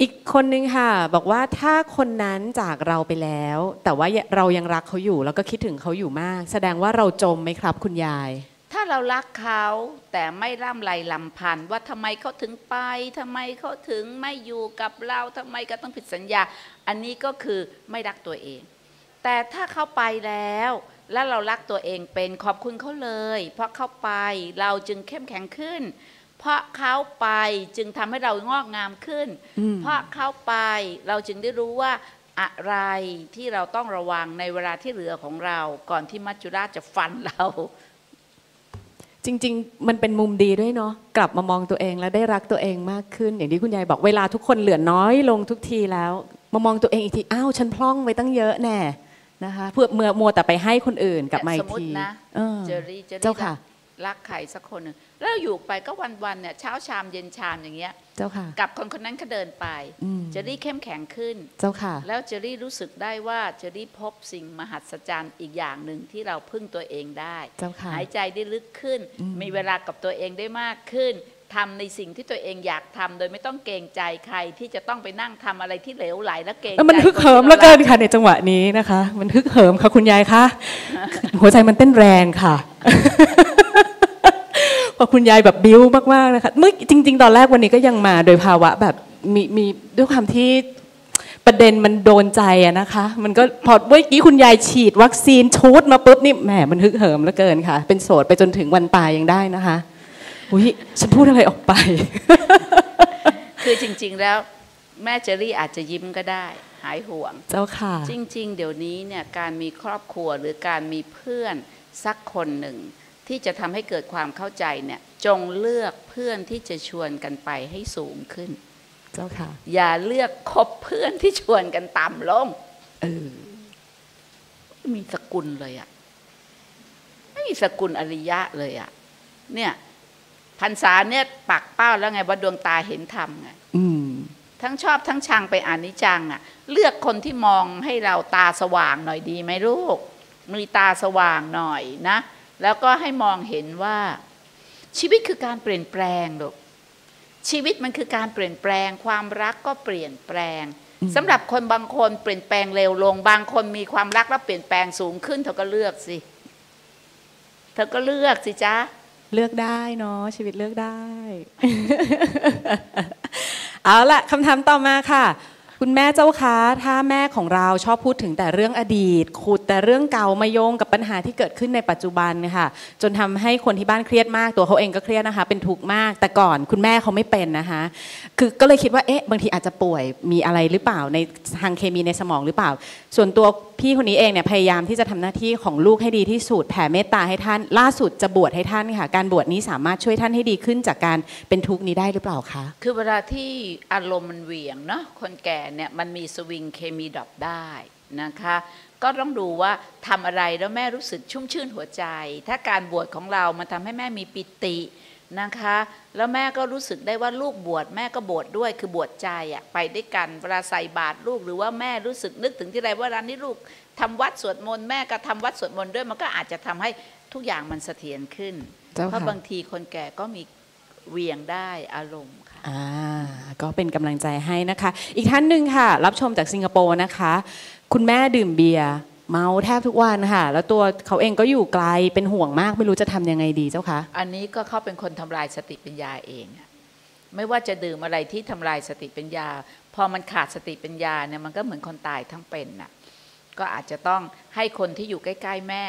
อีกคนนึงค่ะบอกว่าถ้าคนนั้นจากเราไปแล้วแต่ว่าเรายังรักเขาอยู่แล้วก็คิดถึงเขาอยู่มากแสดงว่าเราจมไหมครับคุณยายถ้าเรารักเขาแต่ไม่ร่ำไรลำพันว่าทำไมเขาถึงไปทำไมเขาถึงไม่อยู่กับเราทำไมก็ต้องผิดสัญญาอันนี้ก็คือไม่รักตัวเองแต่ถ้าเขาไปแล้วและเรารักตัวเองเป็นขอบคุณเขาเลยเพราะเขาไปเราจึงเข้มแข็งขึ้นเพราะเขาไปจึงทำให้เรางอกงามขึ้นเพราะเขาไปเราจึงได้รู้ว่าอะไรที่เราต้องระวังในเวลาที่เหลือของเราก่อนที่มัจจุราชจะฟันเราจริงๆมันเป็นมุมดีด้วยเนาะกลับมามองตัวเองและได้รักตัวเองมากขึ้นอย่างที่คุณยายบอกเวลาทุกคนเหลือน้อยลงทุกทีแล้วมามองตัวเองอีกทีอ้าวฉันพล่องไว้ตั้งเยอะแน่นะคะเพื่อเมื่อมัวแต่ไปให้คนอื่นกลับมาอีกทีเจ้าค่ะรักใครสักคนหนึ่งแล้วอยู่ไปก็วันๆเนี่ยเช้าชามเย็นชามอย่างเงี้ยเจ้าค่ะกับคนคนนั้นก็เดินไปเจอรี่เข้มแข็งขึ้นเจ้าค่ะแล้วเจอรี่รู้สึกได้ว่าเจอรี่พบสิ่งมหัศจรรย์อีกอย่างหนึ่งที่เราพึ่งตัวเองได้เจ้าค่ะหายใจได้ลึกขึ้นมีเวลากับตัวเองได้มากขึ้นทำในสิ่งที่ตัวเองอยากทำโดยไม่ต้องเกรงใจใครที่จะต้องไปนั่งทำอะไรที่เหลวไหลและเกรงใจมันฮึกเหิมแล้วเกินค่ะในจังหวะนี้นะคะมันฮึกเหิมค่ะคุณยายคะหัวใจมันเต้นแรงค่ะพอคุณยายแบบบิ้วมากๆนะคะเมื่อจริงๆตอนแรกวันนี้ก็ยังมาโดยภาวะแบบมีด้วยความที่ประเด็นมันโดนใจอะนะคะมันก็พอเมื่อกี้คุณยายฉีดวัคซีนชูดมาปุ๊บนี่แหมมันฮึกเหิมแล้วเกินค่ะเป็นโสดไปจนถึงวันตายยังได้นะคะอุ้ยฉันพูดอะไรออกไปคือจริงๆแล้วแม่เจอรี่อาจจะยิ้มก็ได้หายห่วงเจ้าค่ะจริงๆเดี๋ยวนี้เนี่ยการมีครอบครัวหรือการมีเพื่อนสักคนหนึ่งที่จะทำให้เกิดความเข้าใจเนี่ยจงเลือกเพื่อนที่จะชวนกันไปให้สูงขึ้นเจ้าค่ะอย่าเลือกคบเพื่อนที่ชวนกันต่ำลงมีสกุลเลยอ่ะไม่มีสกุลอริยะเลยอ่ะเนี่ยพรรษาเนี่ยปักเป้าแล้วไงว่าดวงตาเห็นธรรมไงทั้งชอบทั้งชังไปอนิจจังอ่ะเลือกคนที่มองให้เราตาสว่างหน่อยดีไหมลูกมีตาสว่างหน่อยนะแล้วก็ให้มองเห็นว่า ชีวิตคือการเปลี่ยนแปลงลูกชีวิตมันคือการเปลี่ยนแปลงความรักก็เปลี่ยนแปลงสำหรับคนบางคนเปลี่ยนแปลงเร็วลงบางคนมีความรักแล้วเปลี่ยนแปลงสูงขึ้นเธอก็เลือกสิเธอก็เลือกสิจ๊ะเลือกได้เนาะชีวิตเลือกได้ เอาละคำถามต่อมาค่ะคุณแม่เจ้าคะถ้าแม่ของเราชอบพูดถึงแต่เรื่องอดีตขุดแต่เรื่องเก่ามาโยงกับปัญหาที่เกิดขึ้นในปัจจุบันค่ะจนทำให้คนที่บ้านเครียดมากตัวเขาเองก็เครียดนะคะเป็นทุกข์มากแต่ก่อนคุณแม่เขาไม่เป็นนะคะคือก็เลยคิดว่าเอ๊ะบางทีอาจจะป่วยมีอะไรหรือเปล่าในทางเคมีในสมองหรือเปล่าส่วนตัวพี่คนนี้เองเนี่ยพยายามที่จะทำหน้าที่ของลูกให้ดีที่สุดแผ่เมตตาให้ท่านล่าสุดจะบวชให้ท่านค่ะการบวชนี้สามารถช่วยท่านให้ดีขึ้นจากการเป็นทุกข์นี้ได้หรือเปล่าคะคือเวลาที่อารมณ์มันเหวี่ยงเนาะคนแก่เนี่ยมันมีสวิงเคมีดรอปได้นะคะก็ต้องดูว่าทำอะไรแล้วแม่รู้สึกชุ่มชื่นหัวใจถ้าการบวชของเรามันทำให้แม่มีปิตินะคะแล้วแม่ก็รู้สึกได้ว่าลูกบวชแม่ก็บวชด้วยคือบวชใจอะไปด้วยกันเวลาใส่บาตรลูกหรือว่าแม่รู้สึกนึกถึงที่ไรว่าร้านนี้ลูกทำวัดสวดมนต์แม่ก็ทำวัดสวดมนต์ด้วยมันก็อาจจะทำให้ทุกอย่างมันเสถียรขึ้นเพราะบางทีคนแก่ก็มีเวียงได้อารมณ์ค่ะก็เป็นกำลังใจให้นะคะอีกท่านหนึ่งค่ะรับชมจากสิงคโปร์นะคะคุณแม่ดื่มเบียร์เมาแทบทุกวันค่ะแล้วตัวเขาเองก็อยู่ไกลเป็นห่วงมากไม่รู้จะทำยังไงดีเจ้าคะอันนี้ก็เขาเป็นคนทำลายสติปัญญาเองไม่ว่าจะดื่มอะไรที่ทำลายสติปัญญาพอมันขาดสติปัญญาเนี่ยมันก็เหมือนคนตายทั้งเป็นน่ะก็อาจจะต้องให้คนที่อยู่ใกล้ๆแม่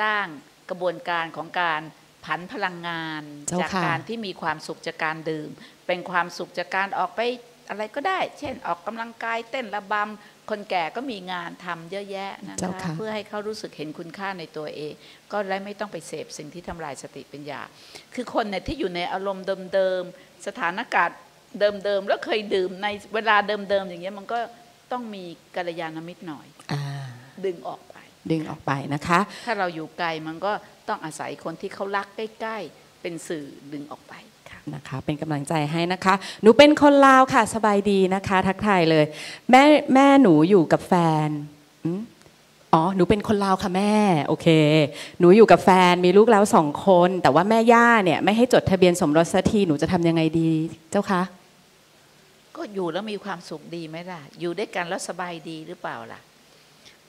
สร้างกระบวนการของการผันพลังงานจากการที่มีความสุขจากการดื่มเป็นความสุขจากการออกไปอะไรก็ได้เช่นออกกำลังกายเต้นระบำคนแก่ก็มีงานทำเยอะแยะนะคะเพื่อให้เขารู้สึกเห็นคุณค่าในตัวเองก็เลยไม่ต้องไปเสพสิ่งที่ทำลายสติปัญญาคือคนเนี่ยที่อยู่ในอารมณ์เดิมๆสถานการณ์เดิมๆแล้วเคยดื่มในเวลาเดิมๆอย่างเงี้ยมันก็ต้องมีกัลยาณมิตรหน่อยดึงออกไปนะคะถ้าเราอยู่ไกลมันก็ต้องอาศัยคนที่เขารักใกล้ๆเป็นสื่อดึงออกไปนะคะเป็นกำลังใจให้นะคะหนูเป็นคนลาวค่ะสบายดีนะคะทักทายเลยแม่หนูอยู่กับแฟนอ๋อหนูเป็นคนลาวค่ะแม่โอเคหนูอยู่กับแฟนมีลูกแล้ว2 คนแต่ว่าแม่ย่าเนี่ยไม่ให้จดทะเบียนสมรสสักทีหนูจะทำยังไงดีเจ้าคะก็อยู่แล้วมีความสุขดีไหมล่ะอยู่ด้วยกันแล้วสบายดีหรือเปล่าล่ะ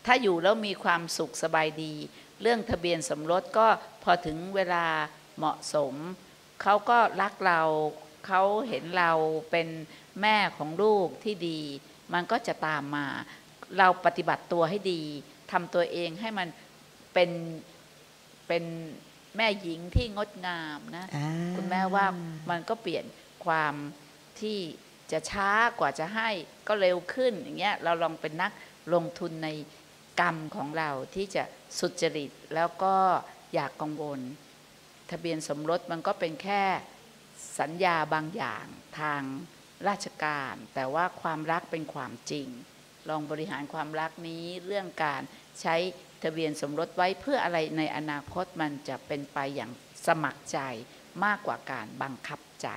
ถ้าอยู่แล้วมีความสุขสบายดีเรื่องทะเบียนสมรสก็พอถึงเวลาเหมาะสมเขาก็รักเราเขาเห็นเราเป็นแม่ของลูกที่ดีมันก็จะตามมาเราปฏิบัติตัวให้ดีทำตัวเองให้มันเป็นแม่หญิงที่งดงามนะคุณแม่ว่ามันก็เปลี่ยนความที่จะช้ากว่าจะให้ก็เร็วขึ้นอย่างเงี้ยเราลองเป็นนักลงทุนในกรรมของเราที่จะสุจริตแล้วก็อยากกังวลทะเบียนสมรสมันก็เป็นแค่สัญญาบางอย่างทางราชการแต่ว่าความรักเป็นความจริงลองบริหารความรักนี้เรื่องการใช้ทะเบียนสมรสไว้เพื่ออะไรในอนาคตมันจะเป็นไปอย่างสมัครใจมากกว่าการบังคับใจ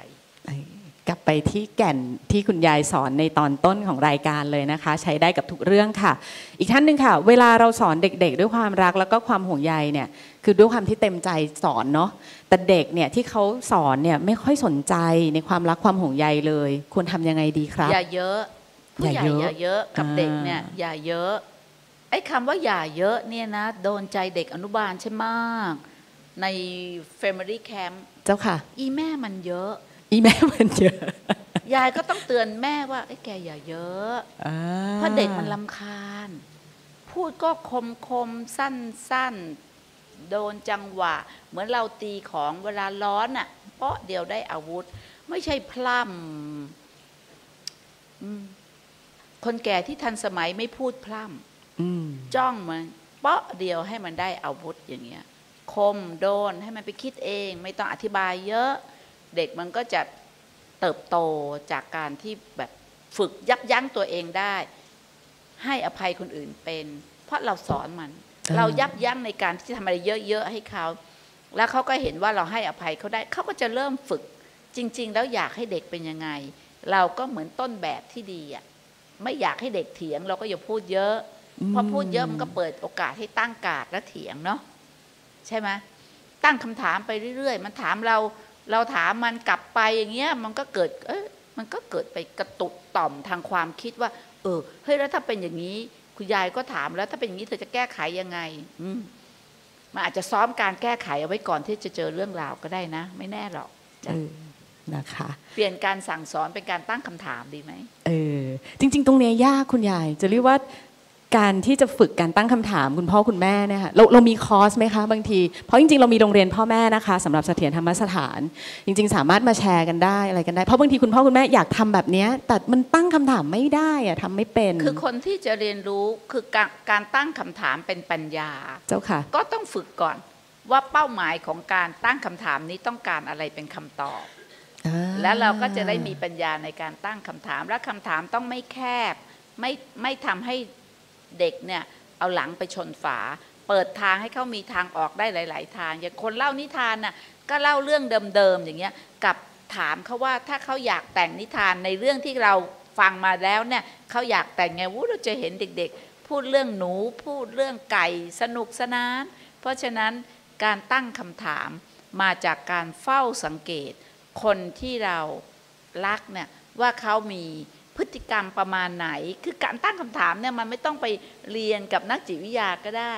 กลับไปที่แก่นที่คุณยายสอนในตอนต้นของรายการเลยนะคะใช้ได้กับทุกเรื่องค่ะอีกท่านหนึ่งค่ะเวลาเราสอนเด็กๆด้วยความรักแล้วก็ความห่วงใยเนี่ยคือด้วยความที่เต็มใจสอนเนาะแต่เด็กเนี่ยที่เขาสอนเนี่ยไม่ค่อยสนใจในความรักความห่วงใยเลยควรทำยังไงดีครับอย่าเยอะผู้ใหญ่อย่าเยอะกับเด็กเนี่ยอย่าเยอะไอ้คำว่าอย่าเยอะเนี่ยนะโดนใจเด็กอนุบาลใช่มากใน Family Camp เจ้าค่ะอีแม่มันเยอะอีแม่มันเยอะยายก็ต้องเตือนแม่ว่าไอ้แกอย่าเยอะเพราะเด็กมันรำคาญพูดก็คมสั้นโดนจังหวะเหมือนเราตีของเวลาร้อนอ่ะเพราะเดียวได้อาวุธไม่ใช่พล่ำคนแก่ที่ทันสมัยไม่พูดพล่ำจ้องมันเพราะเดียวให้มันได้อาวุธอย่างเงี้ยคมโดนให้มันไปคิดเองไม่ต้องอธิบายเยอะเด็กมันก็จะเติบโตจากการที่แบบฝึกยับยั้งตัวเองได้ให้อภัยคนอื่นเป็นเพราะเราสอนมันเรายับยั้งในการที่ทำอะไรเยอะๆให้เขาแล้วเขาก็เห็นว่าเราให้อภัยเขาได้เขาก็จะเริ่มฝึกจริงๆแล้วอยากให้เด็กเป็นยังไงเราก็เหมือนต้นแบบที่ดีอ่ะไม่อยากให้เด็กเถียงเราก็อย่าพูดเยอะเพราะพูดเยอะมันก็เปิดโอกาสให้ตั้งการ์ดและเถียงเนาะใช่ไหมตั้งคำถามไปเรื่อยๆมันถามเรา เราถามมันกลับไปอย่างเงี้ยมันก็เกิดไปกระตุกต่อมทางความคิดว่าเฮ้ยแล้วถ้าเป็นอย่างนี้คุณยายก็ถามแล้วถ้าเป็นอย่างนี้เธอจะแก้ไขยังไงมันอาจจะซ้อมการแก้ไขเอาไว้ก่อนที่จะเจอเรื่องราวก็ได้นะไม่แน่หรอกนะคะเปลี่ยนการสั่งสอนเป็นการตั้งคำถามดีไหมจริงๆตรงนี้ยากคุณยายจะเรียกว่าการที่จะฝึกการตั้งคำถามคุณพ่อคุณแม่เนี่ยค่ะเรามีคอร์สไหมคะบางทีเพราะจริงๆเรามีโรงเรียนพ่อแม่นะคะสำหรับเสถียรธรรมสถานจริงๆสามารถมาแชร์กันได้อะไรกันได้เพราะบางทีคุณพ่อคุณแม่อยากทำแบบนี้แต่มันตั้งคำถามไม่ได้อะทำไม่เป็นคือคนที่จะเรียนรู้คือการตั้งคำถามเป็นปัญญาเจ้าค่ะก็ต้องฝึกก่อนว่าเป้าหมายของการตั้งคำถามนี้ต้องการอะไรเป็นคำตอบแล้วเราก็จะได้มีปัญญาในการตั้งคำถามและคำถามต้องไม่แคบไม่ทำให้เด็กเนี่ยเอาหลังไปชนฝาเปิดทางให้เขามีทางออกได้หลายๆทางอย่างคนเล่านิทานน่ะก็เล่าเรื่องเดิมๆอย่างเงี้ยกับถามเขาว่าถ้าเขาอยากแต่งนิทานในเรื่องที่เราฟังมาแล้วเนี่ยเขาอยากแต่งไงเราจะเห็นเด็กๆพูดเรื่องหนูพูดเรื่องไก่สนุกสนานเพราะฉะนั้นการตั้งคำถามมาจากการเฝ้าสังเกตคนที่เรารักเนี่ยว่าเขามีพฤติกรรมประมาณไหนคือการตั้งคำถามเนี่ยมันไม่ต้องไปเรียนกับนักจิตวิทยาก็ได้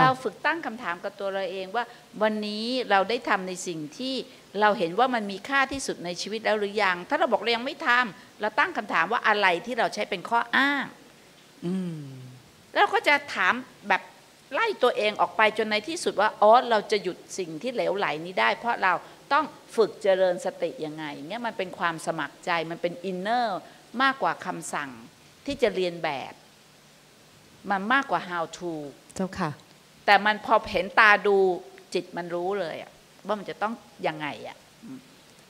เราฝึกตั้งคำถามกับตัวเราเองว่าวันนี้เราได้ทำในสิ่งที่เราเห็นว่ามันมีค่าที่สุดในชีวิตแล้วหรือยังถ้าเราบอกเรายังไม่ทำเราตั้งคำถามว่าอะไรที่เราใช้เป็นข้ออ้างแล้วก็จะถามแบบไล่ตัวเองออกไปจนในที่สุดว่าเราจะหยุดสิ่งที่เหลวไหลนี้ได้เพราะเราต้องฝึกเจริญสติยังไงเงี้ยมันเป็นความสมัครใจมันเป็นอินเนอร์มากกว่าคำสั่งที่จะเรียนแบบมันมากกว่า how to เจ้าค่ะแต่มันพอเห็นตาดูจิตมันรู้เลยอะว่ามันจะต้องยังไงอะ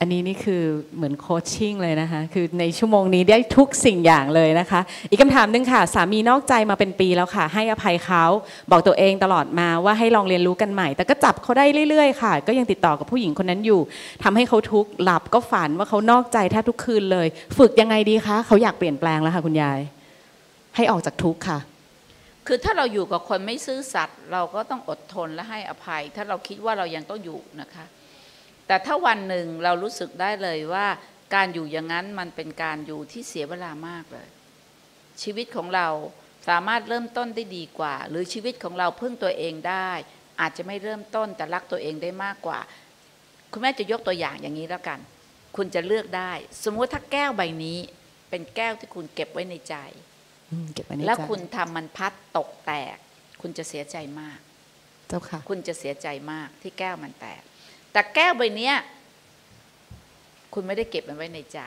อันนี้นี่คือเหมือนโคชชิ่งเลยนะคะคือในชั่วโมงนี้ได้ทุกสิ่งอย่างเลยนะคะอีกคำถามหนึ่งค่ะสามีนอกใจมาเป็นปีแล้วค่ะให้อภัยเขาบอกตัวเองตลอดมาว่าให้ลองเรียนรู้กันใหม่แต่ก็จับเขาได้เรื่อยๆค่ะก็ยังติดต่อกับผู้หญิงคนนั้นอยู่ทำให้เขาทุกข์หลับก็ฝันว่าเขานอกใจแทบทุกคืนเลยฝึกยังไงดีคะเขาอยากเปลี่ยนแปลงแล้วค่ะคุณยายให้ออกจากทุกข์ค่ะคือถ้าเราอยู่กับคนไม่ซื่อสัตย์เราก็ต้องอดทนและให้อภัยถ้าเราคิดว่าเรายังต้องอยู่นะคะแต่ถ้าวันหนึ่งเรารู้สึกได้เลยว่าการอยู่อย่างนั้นมันเป็นการอยู่ที่เสียเวลามากเลยชีวิตของเราสามารถเริ่มต้นได้ดีกว่าหรือชีวิตของเราพึ่งตัวเองได้อาจจะไม่เริ่มต้นแต่รักตัวเองได้มากกว่าคุณแม่จะยกตัวอย่างอย่างนี้แล้วกันคุณจะเลือกได้สมมุติถ้าแก้วใบนี้เป็นแก้วที่คุณเก็บไว้ในใจแล้วคุณทำมันพัดตกแตกคุณจะเสียใจมากเจ้าค่ะคุณจะเสียใจมากที่แก้วมันแตกแต่แก้วใบนี้คุณไม่ได้เก็บมันไว้ในใจ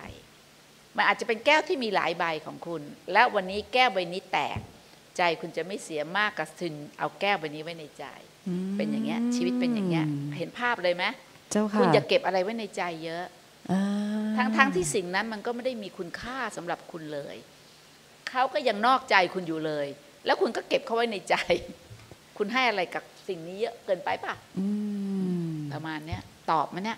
มันอาจจะเป็นแก้วที่มีหลายใบของคุณและวันนี้แก้วใบนี้แตกใจคุณจะไม่เสียมากกับซึนเอาแก้วใบนี้ไว้ในใจเป็นอย่างเงี้ยชีวิตเป็นอย่างเงี้ยเห็นภาพเลยไหมคุณจะเก็บอะไรไว้ในใจเยอะทั้งที่สิ่งนั้นมันก็ไม่ได้มีคุณค่าสำหรับคุณเลยเขาก็ยังนอกใจคุณอยู่เลยแล้วคุณก็เก็บเขาไว้ในใจคุณให้อะไรกับสิ่งนี้เยอะเกินไปป่ะประมาณเนี้ยตอบไหมเนี่ย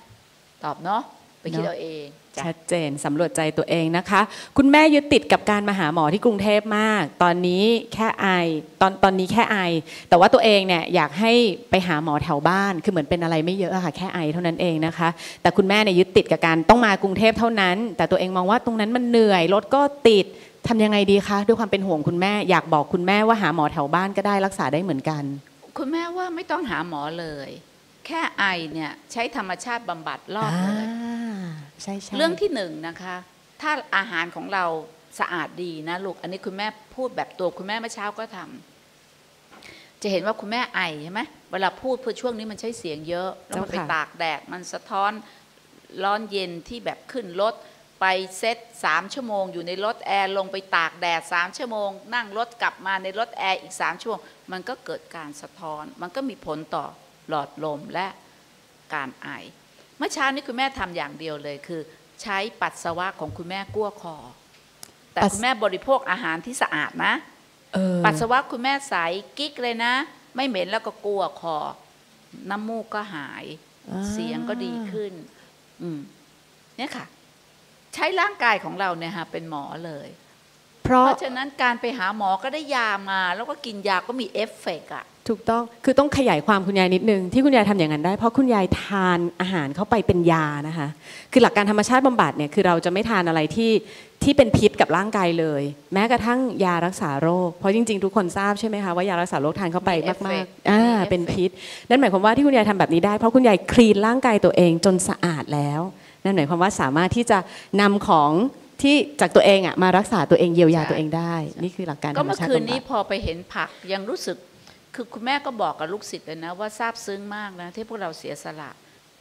ตอบเนาะไปคิดเอาเองชัดเจนสำรวจใจตัวเองนะคะคุณแม่ยึดติดกับการมาหาหมอที่กรุงเทพมากตอนนี้แค่ไอตอนนี้แค่ไอแต่ว่าตัวเองเนี่ยอยากให้ไปหาหมอแถวบ้านคือเหมือนเป็นอะไรไม่เยอะค่ะแค่ไอเท่านั้นเองนะคะแต่คุณแม่เนี่ยยึดติดกับการต้องมากรุงเทพเท่านั้นแต่ตัวเองมองว่าตรงนั้นมันเหนื่อยรถก็ติดทำยังไงดีคะด้วยความเป็นห่วงคุณแม่อยากบอกคุณแม่ว่าหาหมอแถวบ้านก็ได้รักษาได้เหมือนกันคุณแม่ว่าไม่ต้องหาหมอเลยแค่ไอเนี่ยใช้ธรรมชาติบำบัดรอบเลยเรื่องที่หนึ่งนะคะถ้าอาหารของเราสะอาดดีนะลูกอันนี้คุณแม่พูดแบบตัวคุณแม่เมื่อเช้าก็ทำจะเห็นว่าคุณแม่ไอใช่ไหมเวลาพูดเพื่อช่วงนี้มันใช้เสียงเยอะแล้วมันไปตากแดดมันสะท้อนร้อนเย็นที่แบบขึ้นรถไปเซ็ต3 ชั่วโมงอยู่ในรถแอร์ลงไปตากแดด3 ชั่วโมงนั่งรถกลับมาในรถแอร์อีก3 ชั่วโมงมันก็เกิดการสะท้อนมันก็มีผลต่อหลอดลมและการไอเมื่อเช้านี้คุณแม่ทำอย่างเดียวเลยคือใช้ปัสสาวะของคุณแม่กั้วคอแต่คุณแม่บริโภคอาหารที่สะอาดนะปัสสาวะคุณแม่ใสกิ๊กเลยนะไม่เหม็นแล้วก็กั้วคอน้ำมูกก็หายเสียงก็ดีขึ้นเนี่ยค่ะใช้ร่างกายของเราเนี่ยค่ะเป็นหมอเลย เพราะฉะนั้นการไปหาหมอก็ได้ยามาแล้วก็กินยาก็มีเอฟเฟกต์อะถูกต้องคือต้องขยายความคุณยายนิดนึงที่คุณยายทำอย่างนั้นได้เพราะคุณยายทานอาหารเข้าไปเป็นยานะคะคือหลักการธรรมชาติบำบัดเนี่ยคือเราจะไม่ทานอะไรที่เป็นพิษกับร่างกายเลยแม้กระทั่งยารักษาโรคเพราะจริงๆทุกคนทราบใช่ไหมคะว่ายารักษาโรคทานเข้าไปมากๆเป็นพิษนั่นหมายความว่าที่คุณยายทำแบบนี้ได้เพราะคุณยายคลีนร่างกายตัวเองจนสะอาดแล้วนั่นหมายความว่าสามารถที่จะนำของที่จากตัวเองมารักษาตัวเองเยียวยาตัวเองได้นี่คือหลักการธรรมชาติก็เมื่อคืนนี้พอไปเห็นผักยังรู้สึกคือคุณแม่ก็บอกกับลูกศิษย์เลยนะว่าซาบซึ้งมากนะที่พวกเราเสียสละ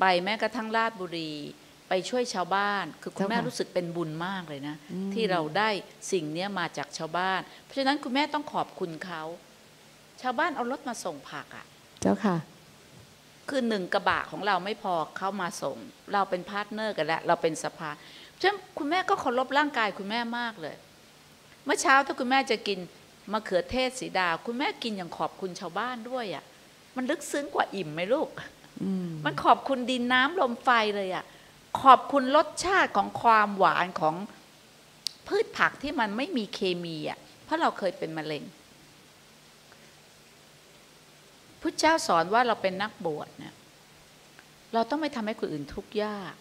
ไปแม้กระทั่งราชบุรีไปช่วยชาวบ้านคือคุณแม่รู้สึกเป็นบุญมากเลยนะที่เราได้สิ่งนี้มาจากชาวบ้านเพราะฉะนั้นคุณแม่ต้องขอบคุณเขาชาวบ้านเอารถมาส่งผักอ่ะเจ้าค่ะคือหนึ่งกระบะของเราไม่พอเขามาส่งเราเป็นพาร์ทเนอร์กันแล้วเราเป็นสภาเพราะฉะนั้นคุณแม่ก็เคารพร่างกายคุณแม่มากเลยเมื่อเช้าถ้าคุณแม่จะกินมะเขือเทศสีดาคุณแม่กินอย่างขอบคุณชาวบ้านด้วยอ่ะมันลึกซึ้งกว่าอิ่มไหมลูกมันขอบคุณดินน้ำลมไฟเลยอ่ะขอบคุณรสชาติของความหวานของพืชผักที่มันไม่มีเคมีอ่ะเพราะเราเคยเป็นมะเร็งพุทธเจ้าสอนว่าเราเป็นนักบวชเนี่ยเราต้องไม่ทำให้คนอื่นทุกข์ยาก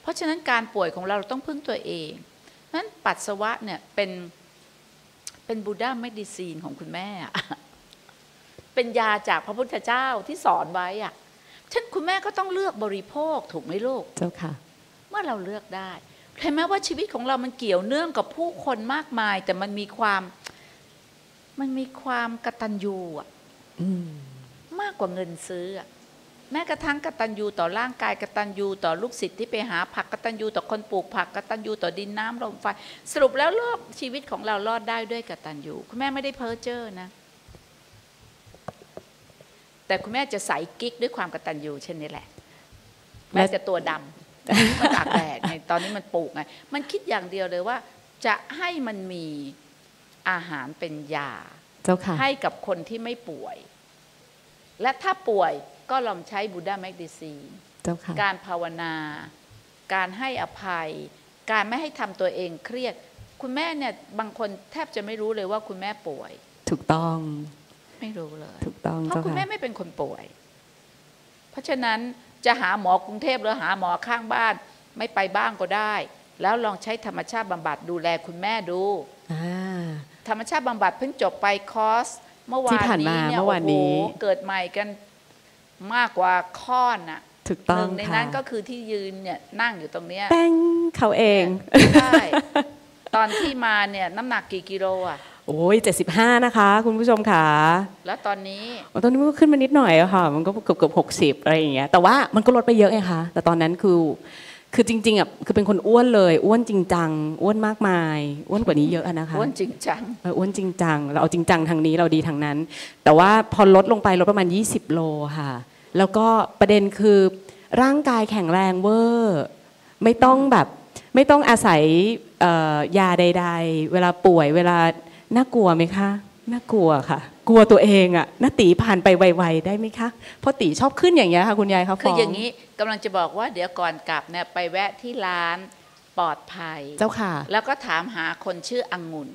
เพราะฉะนั้นการป่วยของเราต้องพึ่งตัวเองนั้นปัสสาวะเนี่ยเป็นบูดาเมดิซีนของคุณแม่เป็นยาจากพระพุทธเจ้าที่สอนไว้อะฉันคุณแม่ก็ต้องเลือกบริโภคถูกไหมลูกเจ้าค่ะเมื่อเราเลือกได้เห็นไหมว่าชีวิตของเรามันเกี่ยวเนื่องกับผู้คนมากมายแต่มันมีความกตัญญูอ่ะมากกว่าเงินซื้อแม้กระทั่งกตัญญูต่อร่างกายกตัญญูต่อลูกศิษย์ที่ไปหาผักกตัญญูต่อคนปลูกผักกตัญญูต่อดินน้ำลมไฟสรุปแล้วโลกชีวิตของเรารอดได้ด้วยกตัญญูคุณแม่ไม่ได้เพ้อเจ้อนะแต่คุณแม่จะใส่กิ๊กด้วยความกตัญญูเช่นนี้แหละแม้จะตัวดำมาตากแดดไงตอนนี้มันปลูกไงมันคิดอย่างเดียวเลยว่าจะให้มันมีอาหารเป็นยาให้กับคนที่ไม่ป่วยและถ้าป่วยก็ลองใช้บูดาเมดิซีนการภาวนาการให้อภัยการไม่ให้ทำตัวเองเครียดคุณแม่เนี่ยบางคนแทบจะไม่รู้เลยว่าคุณแม่ป่วยถูกต้องไม่รู้เลยถูกต้องเพราะคุณแม่ไม่เป็นคนป่วยเพราะฉะนั้นจะหาหมอกรุงเทพหรือหาหมอข้างบ้านไม่ไปบ้างก็ได้แล้วลองใช้ธรรมชาติบำบัดดูแลคุณแม่ดูธรรมชาติบำบัดเพิ่งจบไปคอร์สเมื่อวานนี้เนี่ยโอ้โหเกิดใหม่กันมากกว่าข้อน่ะถูกต้องหนึ่งในนั้นก็คือที่ยืนเนี่ยนั่งอยู่ตรงเนี้ยแป้งเขาเองใช่ตอนที่มาเนี่ยน้ำหนักกี่กิโลอ่ะโอ้ย75นะคะคุณผู้ชมค่ะแล้วตอนนี้มันก็ขึ้นมานิดหน่อยค่ะมันก็เกือบ60อะไรอย่างเงี้ยแต่ว่ามันก็ลดไปเยอะไงคะแต่ตอนนั้นคือจริงๆอ่ะคือเป็นคนอ้วนเลยอ้วนจริงจังอ้วนมากมายอ้วนกว่านี้เยอะนะคะอ้วนจริงจังอ้วนจริงจังเราเอาจริงจังทางนี้เราดีทางนั้นแต่ว่าพอลดลงไปลดประมาณ20 โลค่ะแล้วก็ประเด็นคือร่างกายแข็งแรงเวอร์ไม่ต้องอาศัยยาใดๆเวลาป่วยเวลาน่ากลัวไหมคะน่ากลัวค่ะกลัวตัวเองอ่ะน้าตีผ่านไปไวๆได้ไหมคะเพราะตีชอบขึ้นอย่างเงี้ยค่ะคุณยายเขาคืออย่างนี้กำลังจะบอกว่าเดี๋ยวก่อนกลับเนี่ยไปแวะที่ร้านปลอดภัยเจ้าค่ะแล้วก็ถามหาคนชื่อองุ่น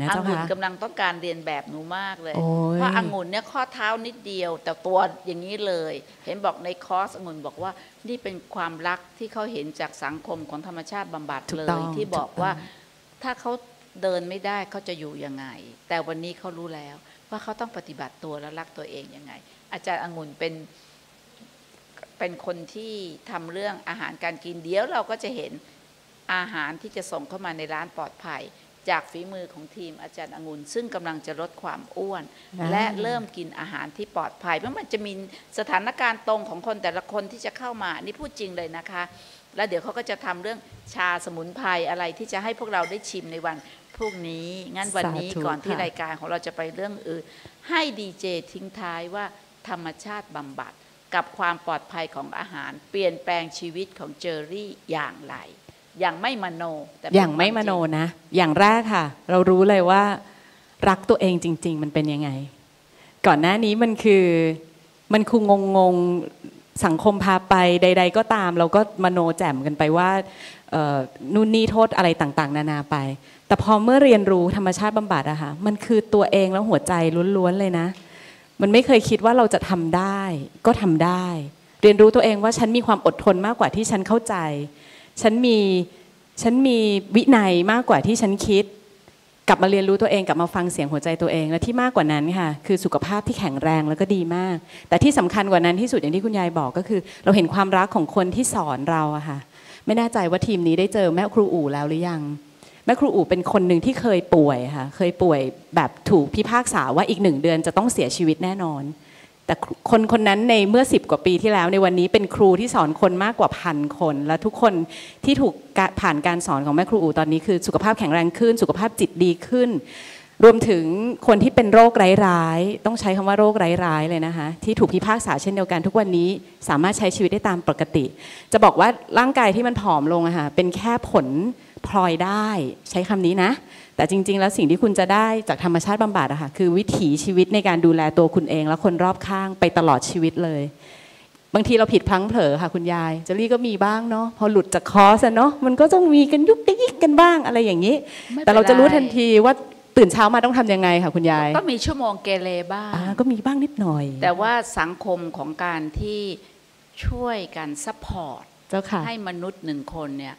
นะเจ้าค่ะองุ่นกำลังต้องการเรียนแบบหนูมากเลยเพราะองุ่นเนี่ยข้อเท้านิดเดียวแต่ตัวอย่างนี้เลยเห็นบอกในคอร์สองุ่นบอกว่านี่เป็นความรักที่เขาเห็นจากสังคมของธรรมชาติบำบัดเลยที่บอกว่าถ้าเขาเดินไม่ได้เขาจะอยู่ยังไงแต่วันนี้เขารู้แล้วว่าเขาต้องปฏิบัติตัวและรักตัวเองยังไงอาจารย์องุ่นเป็นคนที่ทำเรื่องอาหารการกินเดี๋ยวเราก็จะเห็นอาหารที่จะส่งเข้ามาในร้านปลอดภัยจากฝีมือของทีมอาจารย์องุ่นซึ่งกำลังจะลดความอ้วนและเริ่มกินอาหารที่ปลอดภัยเพราะมันจะมีสถานการณ์ตรงของคนแต่ละคนที่จะเข้ามานี่พูดจริงเลยนะคะแล้วเดี๋ยวเขาก็จะทำเรื่องชาสมุนไพรอะไรที่จะให้พวกเราได้ชิมในวันพรุ่งนี้งั้นวันนี้ก่อนที่รายการของเราจะไปเรื่องอื่นให้ดีเจทิ้งท้ายว่าธรรมชาติบำบัดกับความปลอดภัยของอาหารเปลี่ยนแปลงชีวิตของเจอรี่อย่างไรอย่างไม่มโนแต่อย่างไม่มโนนะอย่างแรกค่ะเรารู้เลยว่ารักตัวเองจริงๆมันเป็นยังไงก่อนหน้านี้มันคืองง สังคมพาไปใดๆก็ตามเราก็มโนแจ่มกันไปว่านู่นนี่โทษอะไรต่างๆนานาไปแต่พอเมื่อเรียนรู้ธรรมชาติบำบัดอะค่ะมันคือตัวเองแล้วหัวใจล้วนๆเลยนะมันไม่เคยคิดว่าเราจะทำได้ก็ทำได้เรียนรู้ตัวเองว่าฉันมีความอดทนมากกว่าที่ฉันเข้าใจฉันมีวินัยมากกว่าที่ฉันคิดกลับมาเรียนรู้ตัวเองกลับมาฟังเสียงหัวใจตัวเองและที่มากกว่านั้นค่ะคือสุขภาพที่แข็งแรงแล้วก็ดีมากแต่ที่สำคัญกว่านั้นที่สุดอย่างที่คุณยายบอกก็คือเราเห็นความรักของคนที่สอนเราอะค่ะไม่แน่ใจว่าทีมนี้ได้เจอแม่ครูอู่แล้วหรือยังแม่ครูอู่เป็นคนหนึ่งที่เคยป่วยค่ะเคยป่วยแบบถูกพิพากษาว่าอีก1เดือนจะต้องเสียชีวิตแน่นอนแต่คนนั้นในเมื่อ10กว่าปีที่แล้วในวันนี้เป็นครูที่สอนคนมากกว่า1,000 คนและทุกคนที่ถูกผ่านการสอนของแม่ครูอู่ตอนนี้คือสุขภาพแข็งแรงขึ้นสุขภาพจิตดีขึ้นรวมถึงคนที่เป็นโรคร้ายๆต้องใช้คำว่าโรคร้ายๆเลยนะคะที่ถูกพิพากษาเช่นเดียวกันทุกวันนี้สามารถใช้ชีวิตได้ตามปกติจะบอกว่าร่างกายที่มันผอมลงอะค่ะเป็นแค่ผลพลอยได้ใช้คำนี้นะแต่จริงๆแล้วสิ่งที่คุณจะได้จากธรรมชาติบำบัดอะค่ะคือวิถีชีวิตในการดูแลตัวคุณเองและคนรอบข้างไปตลอดชีวิตเลยบางทีเราผิดพลั้งเผลอค่ะคุณยายเจลลี่ก็มีบ้างเนาะพอหลุดจากคอร์สเนาะมันก็ต้องมีกันยุกยิกกันบ้างอะไรอย่างนี้แต่เราจะรู้ทันทีว่าตื่นเช้ามาต้องทำยังไงค่ะคุณยายก็มีชั่วโมงเกเรบ้างก็มีบ้างนิดหน่อยแต่ว่าสังคมของการที่ช่วยกันซัพพอร์ตให้มนุษย์หนึ่งคนเนี่ย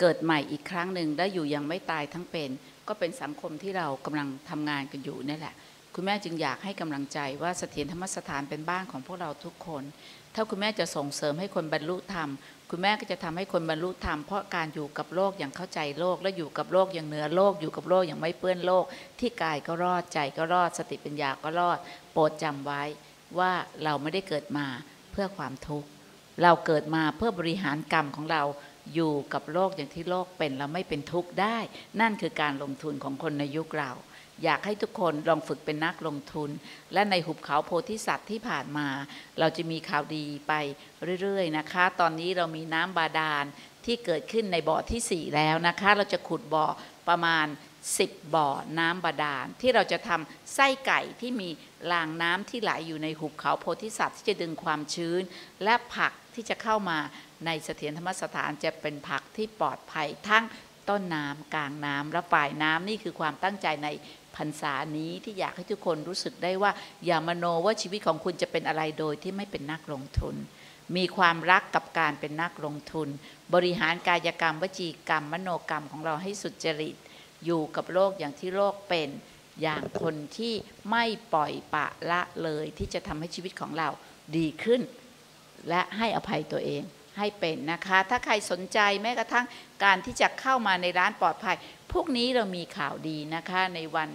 เกิดใหม่อีกครั้งหนึ่งได้อยู่ยังไม่ตายทั้งเป็นก็เป็นสังคมที่เรากำลังทำงานกันอยู่นี่แหละคุณแม่จึงอยากให้กำลังใจว่าเสถียรธรรมสถานเป็นบ้านของพวกเราทุกคนถ้าคุณแม่จะส่งเสริมให้คนบรรลุธรรมคุณแม่ก็จะทำให้คนบรรลุธรรมเพราะการอยู่กับโลกอย่างเข้าใจโลกและอยู่กับโลกอย่างเหนือโลกอยู่กับโลกอย่างไม่เปื้อนโลกที่กายก็รอดใจก็รอดสติปัญญาก็รอดโปรดจำไว้ว่าเราไม่ได้เกิดมาเพื่อความทุกข์เราเกิดมาเพื่อบริหารกรรมของเราอยู่กับโลกอย่างที่โลกเป็นเราไม่เป็นทุกข์ได้นั่นคือการลงทุนของคนในยุคเราอยากให้ทุกคนลองฝึกเป็นนักลงทุนและในหุบเขาโพธิสัตว์ที่ผ่านมาเราจะมีข่าวดีไปเรื่อยๆนะคะตอนนี้เรามีน้ำบาดาลที่เกิดขึ้นในบ่อที่4แล้วนะคะเราจะขุดบ่อประมาณ10บ่อน้ำบาดาลที่เราจะทำไส้ไก่ที่มีรางน้ำที่ไหลอยู่ในหุบเขาโพธิสัตว์ที่จะดึงความชื้นและผักที่จะเข้ามาในเสถียรธรรมสถานจะเป็นผักที่ปลอดภัยทั้งต้นน้ำกลางน้ำและปลายน้ำนี่คือความตั้งใจในพรรษานี้ที่อยากให้ทุกคนรู้สึกได้ว่าอย่ามโนว่าชีวิตของคุณจะเป็นอะไรโดยที่ไม่เป็นนักลงทุนมีความรักกับการเป็นนักลงทุนบริหารกายกรรมวจีกรรมมโนกรรมของเราให้สุจริตอยู่กับโลกอย่างที่โลกเป็นอย่างคนที่ไม่ปล่อยปะละเลยที่จะทำให้ชีวิตของเราดีขึ้นและให้อภัยตัวเองให้เป็นนะคะถ้าใครสนใจแม้กระทั่งการที่จะเข้ามาในร้านปลอดภัยพวกนี้เรามีข่าวดีนะคะในวัน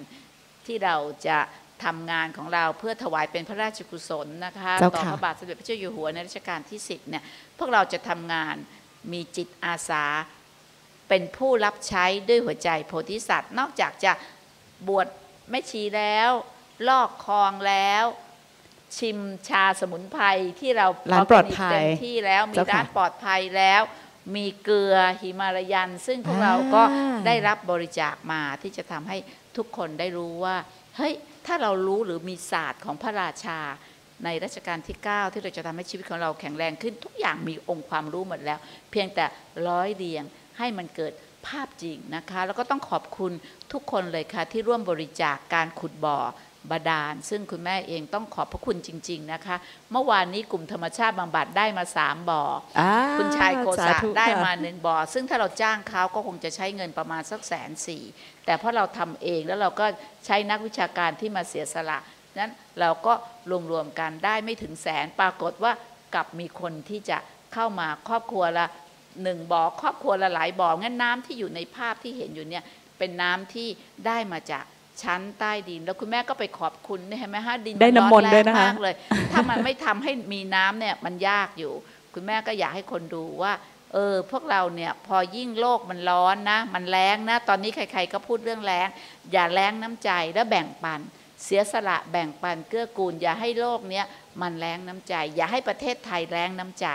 ที่เราจะทำงานของเราเพื่อถวายเป็นพระราชกุศลนะคะต่อพระบาทสมเด็จพระเจ้าอยู่หัวในรัชกาลที่10เนี่ยพวกเราจะทำงานมีจิตอาสาเป็นผู้รับใช้ด้วยหัวใจโพธิสัตว์นอกจากจะบวชแม่ชีแล้วลอกคลองแล้วชิมชาสมุนไพรที่เราร้านปลอดภัยเต็มที่แล้วมีร้านปลอดภัยแล้วมีเกลือหิมาลายันซึ่งพวกเราก็ได้รับบริจาคมาที่จะทำให้ทุกคนได้รู้ว่าเฮ้ยถ้าเรารู้หรือมีศาสตร์ของพระราชาในรัชกาลที่9ที่เราจะทำให้ชีวิตของเราแข็งแรงขึ้นทุกอย่างมีองค์ความรู้หมดแล้วเพียงแต่ร้อยเรียงให้มันเกิดภาพจริงนะคะแล้วก็ต้องขอบคุณทุกคนเลยค่ะที่ร่วมบริจาคการขุดบ่อบาดาลซึ่งคุณแม่เองต้องขอบพระคุณจริงๆนะคะเมื่อวานนี้กลุ่มธรรมชาติบำบัดได้มา3บ่อคุณชายโคสะได้มา1บ่อซึ่งถ้าเราจ้างเขาก็คงจะใช้เงินประมาณสัก140,000แต่เพราะเราทำเองแล้วเราก็ใช้นักวิชาการที่มาเสียสละนั้นเราก็รวมกันได้ไม่ถึง100,000ปรากฏว่ากลับมีคนที่จะเข้ามาครอบครัวละ1บ่อครอบครัวละหลายบ่องั้นน้ำที่อยู่ในภาพที่เห็นอยู่เนี่ยเป็นน้ำที่ได้มาจากชั้นใต้ดินแล้วคุณแม่ก็ไปขอบคุณใช่ไหมฮะดินได้น้ำมนต์ด้วยนะคะมากเลยถ้ามันไม่ทำให้มีน้ำเนี่ยมันยากอยู่คุณแม่ก็อยากให้คนดูว่าพวกเราเนี่ยพอยิ่งโลกมันร้อนนะมันแรงนะตอนนี้ใครๆก็พูดเรื่องแรงอย่าแรงน้ำใจและแบ่งปันเสียสละแบ่งปันเกื้อกูลอย่าให้โลกเนี้ยมันแรงน้ำใจอย่าให้ประเทศไทยแรงน้ำใจ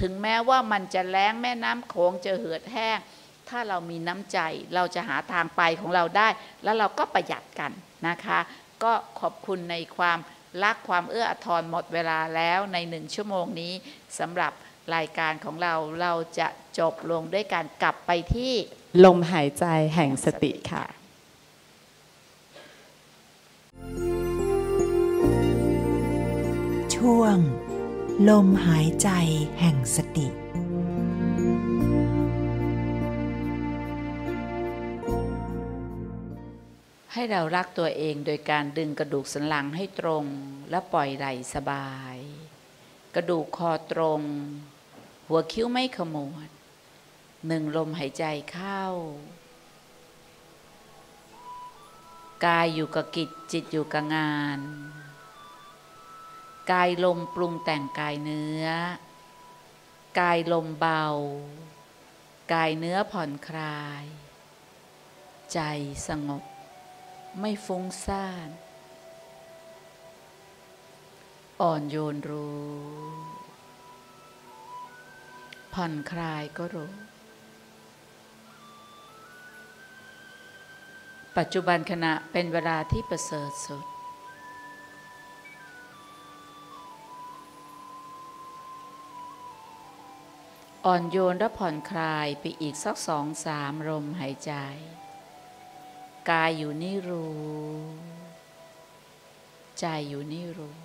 ถึงแม้ว่ามันจะแรงแม่น้ำโขงจะเหือดแห้งถ้าเรามีน้ำใจเราจะหาทางไปของเราได้แล้วเราก็ประหยัดกันนะคะก็ขอบคุณในความ ละความเอื้ออาทรหมดเวลาแล้วใน1ชั่วโมงนี้สำหรับรายการของเราจะจบลงด้วยการกลับไปที่ลมหายใจแห่งสติค่ะช่วงลมหายใจแห่งสติให้เรารักตัวเองโดยการดึงกระดูกสันหลังให้ตรงและปล่อยไหล่สบายกระดูกคอตรงหัวคิ้วไม่ขมวดหนึ่งลมหายใจเข้ากายอยู่กับกิจจิตอยู่กับงานกายลมปรุงแต่งกายเนื้อกายลมเบากายเนื้อผ่อนคลายใจสงบไม่ฟุ้งซ่านอ่อนโยนรู้ผ่อนคลายก็รู้ปัจจุบันขณะเป็นเวลาที่ประเสริฐสุดอ่อนโยนและผ่อนคลายไปอีกสัก 2-3 ลมหายใจกายอยู่นี่รู้ใจอยู่นี่รู้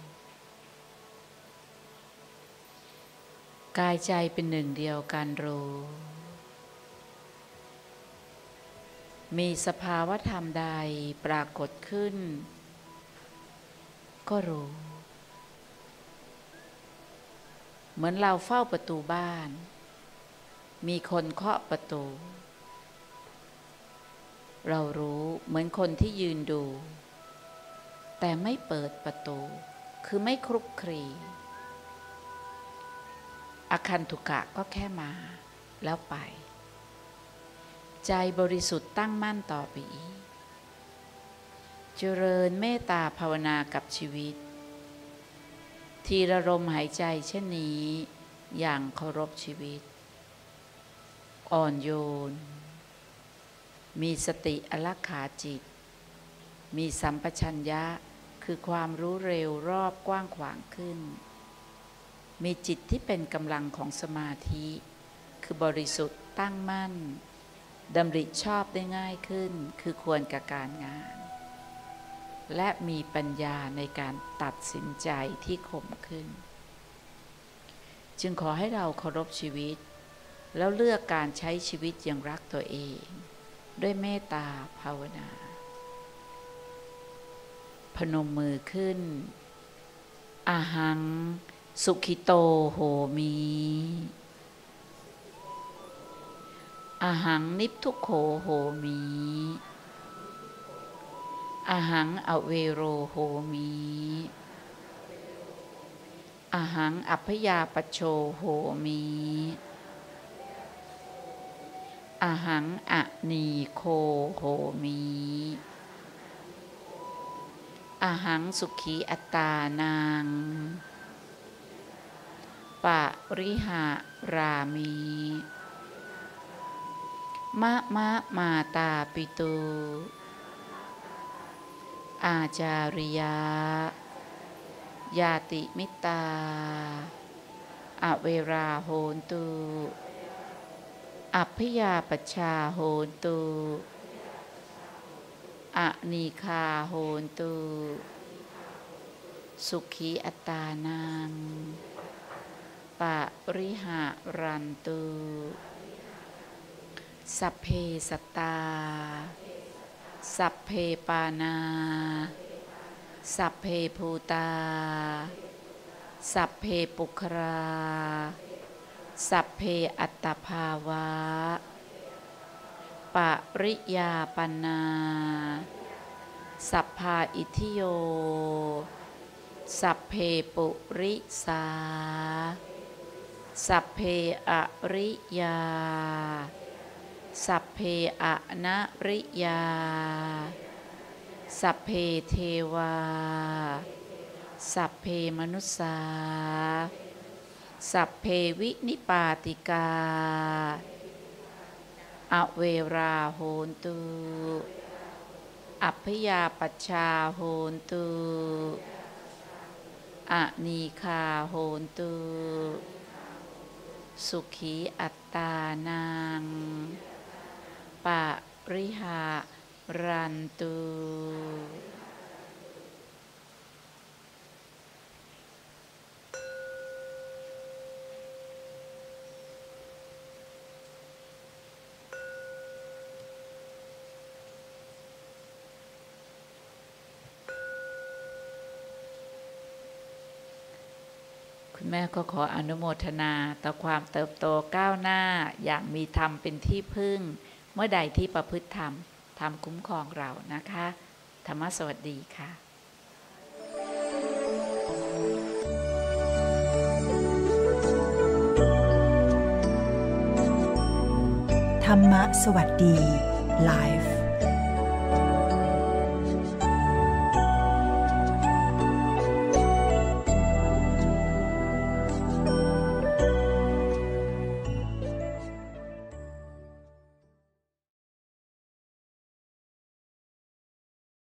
กายใจเป็นหนึ่งเดียวกันรู้มีสภาวะธรรมใดปรากฏขึ้นก็รู้เหมือนเราเฝ้าประตูบ้านมีคนเคาะประตูเรารู้เหมือนคนที่ยืนดูแต่ไม่เปิดประตูคือไม่คลุกคลีอคันธุกะก็แค่มาแล้วไปใจบริสุทธิ์ตั้งมั่นต่อไปอีกเจริญเมตตาภาวนากับชีวิตทีละลมหายใจเช่นนี้อย่างเคารพชีวิตอ่อนโยนมีสติอลักขาจิตมีสัมปชัญญะคือความรู้เร็วรอบกว้างขวางขึ้นมีจิตที่เป็นกำลังของสมาธิคือบริสุทธิ์ตั้งมั่นดำริชอบได้ง่ายขึ้นคือควรกับการงานและมีปัญญาในการตัดสินใจที่คมขึ้นจึงขอให้เราเคารพชีวิตแล้วเลือกการใช้ชีวิตอย่างรักตัวเองด้วยเมตตาภาวนาพนมมือขึ้นอาหังสุขิโตโหมิอาหังนิพทุโขโหมิอาหังอเวโรโหมิอาหังอัพพยาปโชโหมิอาหังอนีโคโหมิอาหังสุขีอัตตานังปะริหารามิมะมะมาตาปิตุอาจาริยายาติมิตาอเวราโหนตุอัพพยาปชาโหนตุอนีคาโหนตุสุขีอัตตานังปะริหารันตุสัพเพสัตตาสัพเพปานาสัพเพภูตาสัพเพปุคราสัพเพอัตตภาวะปะริยาปันนาสัพพาอิทิโยสัพเพปุริสาสัพเพอริยาสัพเพอนะริยาสัพเพเทวาสัพเพมนุสสาสัพเพวินิปาติกาอเวราโหนตุอัพพยาปัชชาโหนตุ อะนีคาโหนตุสุขีอัตตานังปะริหารันตุแม่ก็ขออนุโมทนาต่อความเติบโตก้าวหน้าอย่างมีธรรมเป็นที่พึ่งเมื่อใดที่ประพฤติธรรมธรรมคุ้มครองเรานะคะธัมมะสวัสดีค่ะธัมมะสวัสดีไลฟ์